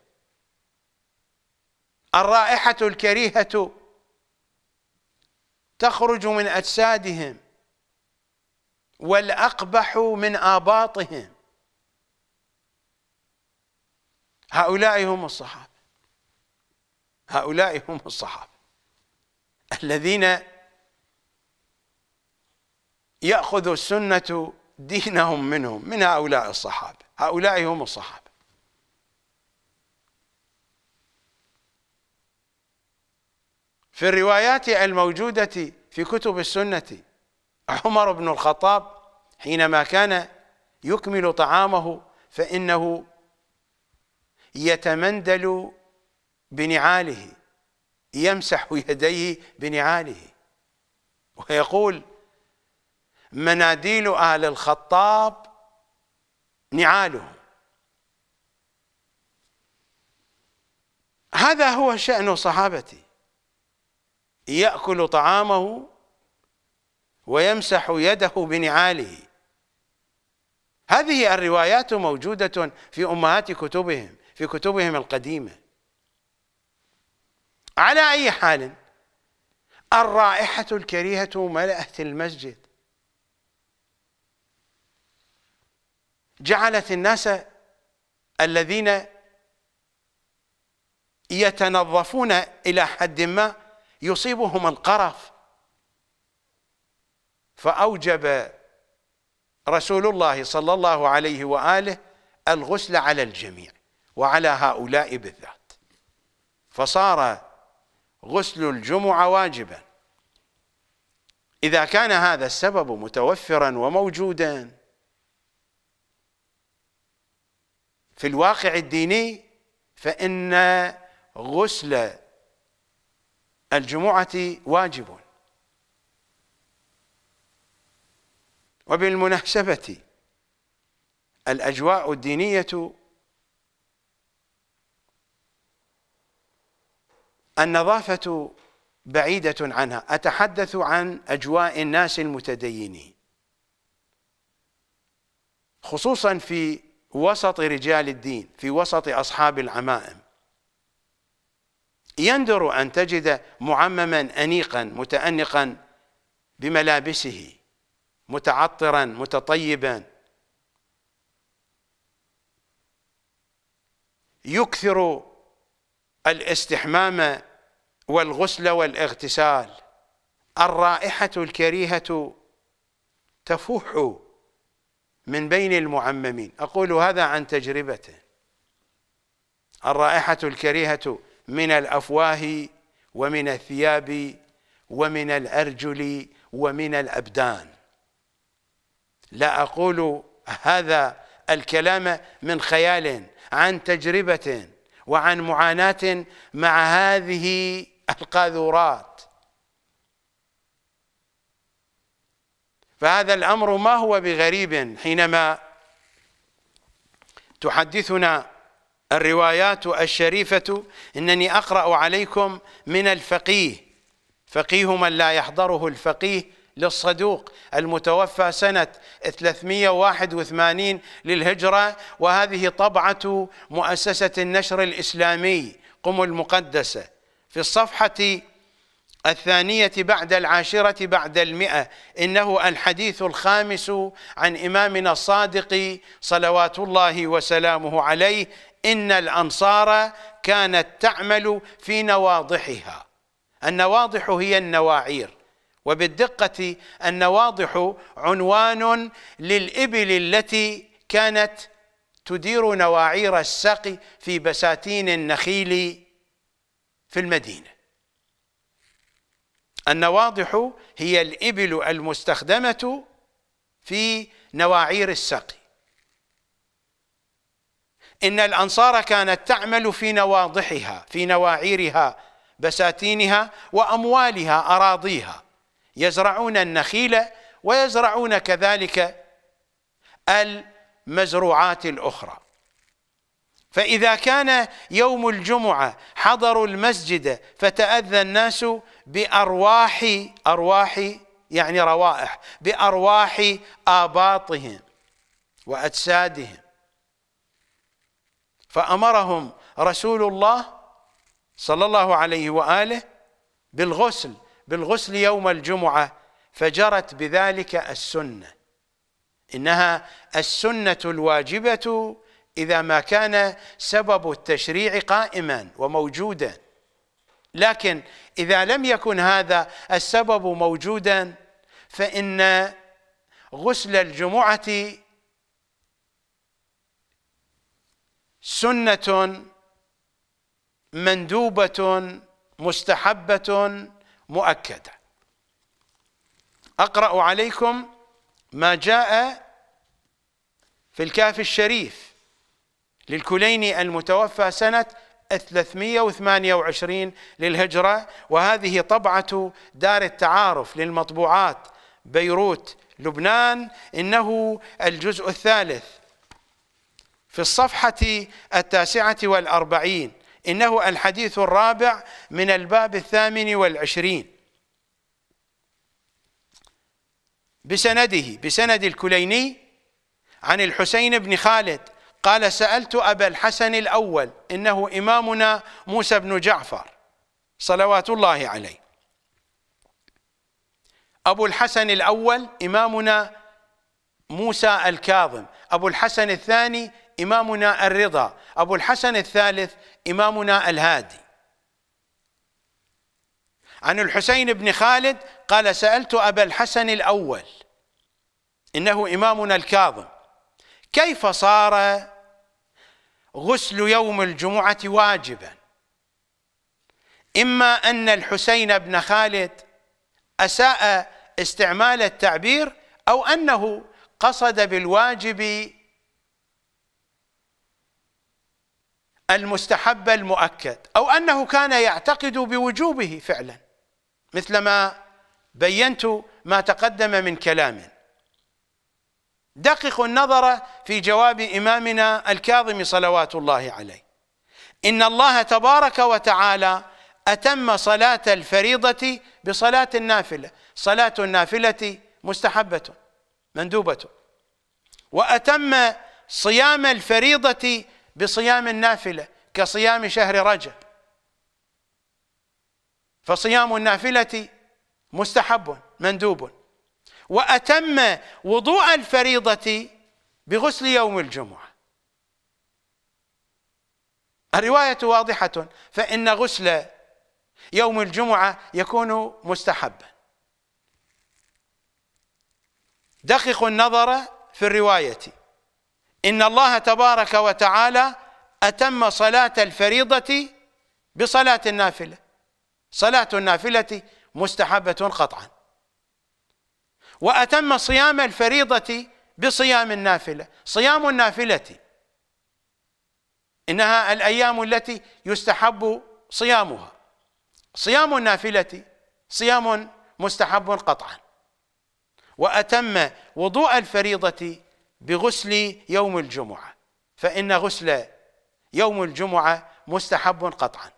الرائحة الكريهة تخرج من أجسادهم والأقبح من آباطهم. هؤلاء هم الصحابة، هؤلاء هم الصحابة الذين يأخذ السنة دينهم منهم، من هؤلاء الصحابة، هؤلاء هم الصحابة. في الروايات الموجودة في كتب السنة، عمر بن الخطاب حينما كان يكمل طعامه فإنه يتمندل بنعاله، يمسح يديه بنعاله، ويقول: مناديل آل الخطاب نعالهم. هذا هو شأن صحابته، يأكل طعامه ويمسح يده بنعاله. هذه الروايات موجودة في أمهات كتبهم، في كتبهم القديمة. على أي حال، الرائحة الكريهة ملأت المسجد، جعلت الناس الذين يتنظفون إلى حد ما يصيبهم القرف، فأوجب رسول الله صلى الله عليه وآله الغسل على الجميع وعلى هؤلاء بالذات، فصار غسل الجمعة واجبا. إذا كان هذا السبب متوفرا وموجودا في الواقع الديني، فإن غسل الجمعة واجب. وبالمناسبة، الأجواء الدينية، النظافة بعيدة عنها. أتحدث عن أجواء الناس المتدينين، خصوصا في وسط رجال الدين، في وسط أصحاب العمائم. يندر أن تجد معمما أنيقا متأنقا بملابسه، متعطرا متطيبا، يكثر الاستحمام والغسل والاغتسال. الرائحة الكريهة تفوح من بين المعممين، أقول هذا عن تجربته. الرائحة الكريهة من الأفواه ومن الثياب ومن الأرجل ومن الأبدان. لا أقول هذا الكلام من خيال، عن تجربة وعن معاناة مع هذه القاذورات. فهذا الأمر ما هو بغريب حينما تحدثنا الروايات الشريفة. إنني أقرأ عليكم من الفقيه، فقيه من لا يحضره الفقيه للصدوق، المتوفى سنة 381 للهجرة، وهذه طبعة مؤسسة النشر الإسلامي قم المقدسة، في الصفحة 2 بعد 10 بعد 100. إنه الحديث 5 عن إمامنا الصادق صلوات الله وسلامه عليه: إن الأنصار كانت تعمل في نواضحها. النواضح هي النواعير، وبالدقة النواضح عنوان للإبل التي كانت تدير نواعير السقي في بساتين النخيل في المدينة. النواضح هي الإبل المستخدمة في نواعير السقي. إن الأنصار كانت تعمل في نواضحها، في نواعيرها، بساتينها وأموالها أراضيها، يزرعون النخيل ويزرعون كذلك المزروعات الأخرى. فإذا كان يوم الجمعة حضروا المسجد فتأذى الناس بأرواح يعني روائح، بأرواح آباطهم وأجسادهم، فأمرهم رسول الله صلى الله عليه وآله بالغسل يوم الجمعة، فجرت بذلك السنة، إنها السنة الواجبة إذا ما كان سبب التشريع قائما وموجودا، لكن إذا لم يكن هذا السبب موجودا فإن غسل الجمعة سنة مندوبة مستحبة مؤكدة. أقرأ عليكم ما جاء في الكافي الشريف للكليني المتوفى سنة 328 للهجرة، وهذه طبعة دار التعارف للمطبوعات بيروت لبنان، إنه الجزء الثالث في الصفحة 49، إنه الحديث الرابع من الباب 28 بسند الكليني عن الحسين بن خالد قال: سألت أبا الحسن الأول، إنه إمامنا موسى بن جعفر صلوات الله عليه. أبو الحسن الأول إمامنا موسى الكاظم، أبو الحسن الثاني إمامنا الرضا، أبو الحسن الثالث إمامنا الهادي. عن الحسين بن خالد قال: سألت أبا الحسن الأول، إنه إمامنا الكاظم، كيف صار غسل يوم الجمعة واجبا؟ إما أن الحسين بن خالد أساء استعمال التعبير، أو أنه قصد بالواجب المستحب المؤكد، أو أنه كان يعتقد بوجوبه فعلا، مثل ما بينت ما تقدم من كلام. دققوا النظر في جواب إمامنا الكاظم صلوات الله عليه: إن الله تبارك وتعالى أتم صلاة الفريضة بصلاة النافلة، صلاة النافلة مستحبة مندوبة، وأتم صيام الفريضة بصيام النافلة كصيام شهر رجب، فصيام النافلة مستحب مندوب، وأتم وضوء الفريضة بغسل يوم الجمعة. الرواية واضحة، فإن غسل يوم الجمعة يكون مستحبا. دققوا النظر في الرواية: إن الله تبارك وتعالى أتم صلاة الفريضة بصلاة النافلة، صلاة النافلة مستحبة قطعا، وأتم صيام الفريضة بصيام النافلة، صيام النافلة إنها الأيام التي يستحب صيامها، صيام النافلة صيام مستحب قطعا، وأتم وضوء الفريضة بغسل يوم الجمعة، فإن غسل يوم الجمعة مستحب قطعا،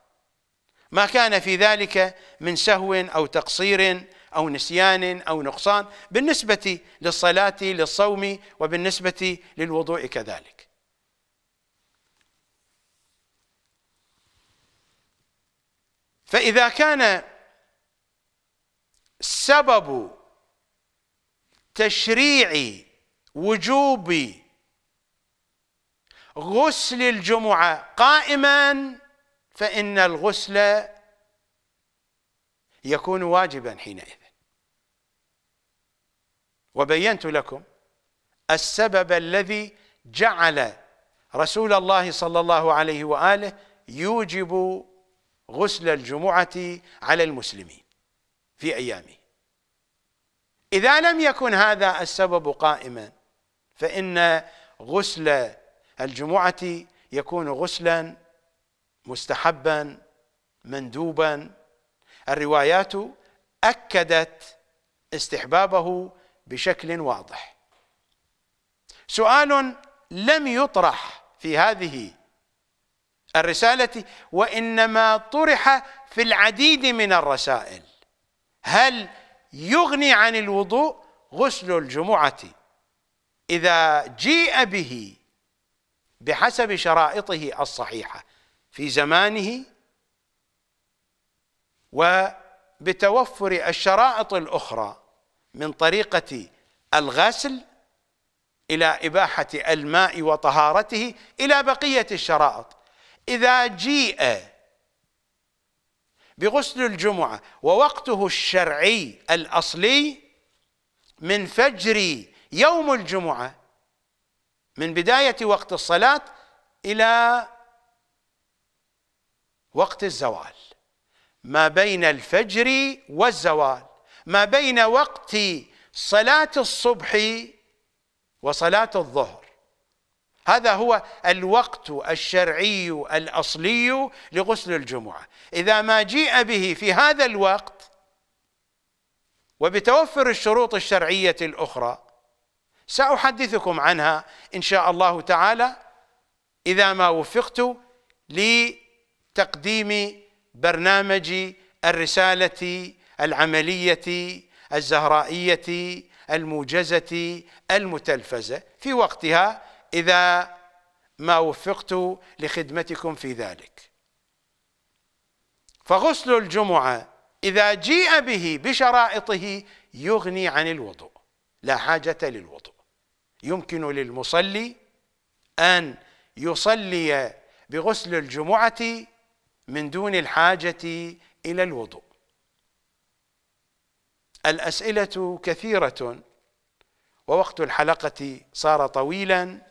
ما كان في ذلك من سهو أو تقصير أو نسيان أو نقصان بالنسبة للصلاة للصوم وبالنسبة للوضوء كذلك. فإذا كان سبب تشريع وجوب غسل الجمعة قائما فإن الغسل يكون واجبا حينئذ. وبينت لكم السبب الذي جعل رسول الله صلى الله عليه وآله يوجب غسل الجمعة على المسلمين في أيامه. إذا لم يكن هذا السبب قائما فإن غسل الجمعة يكون غسلا مستحبا مندوبا. الروايات أكدت استحبابه بشكل واضح. سؤال لم يطرح في هذه الرسالة وإنما طرح في العديد من الرسائل: هل يغني عن الوضوء غسل الجمعة إذا جيء به بحسب شرائطه الصحيحة في زمانه وبتوفر الشرائط الأخرى من طريقة الغسل إلى إباحة الماء وطهارته إلى بقية الشرائط؟ إذا جيء بغسل الجمعة ووقته الشرعي الأصلي من فجر يوم الجمعة، من بداية وقت الصلاة إلى وقت الزوال، ما بين الفجر والزوال، ما بين وقت صلاة الصبح وصلاة الظهر، هذا هو الوقت الشرعي الأصلي لغسل الجمعة. إذا ما جيء به في هذا الوقت وبتوفر الشروط الشرعية الأخرى، سأحدثكم عنها إن شاء الله تعالى إذا ما وفقت لتقديم برنامج الرسالة العملية الزهرائية الموجزة المتلفزة في وقتها إذا ما وفقت لخدمتكم في ذلك. فغسل الجمعة إذا جيء به بشرائطه يغني عن الوضوء، لا حاجة للوضوء، يمكن للمصلي أن يصلي بغسل الجمعة من دون الحاجة إلى الوضوء. الأسئلة كثيرة ووقت الحلقة صار طويلا،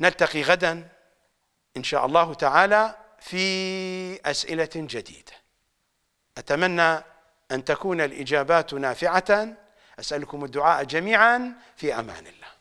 نلتقي غدا إن شاء الله تعالى في أسئلة جديدة، أتمنى أن تكون الإجابات نافعة، أسألكم الدعاء جميعا، في أمان الله.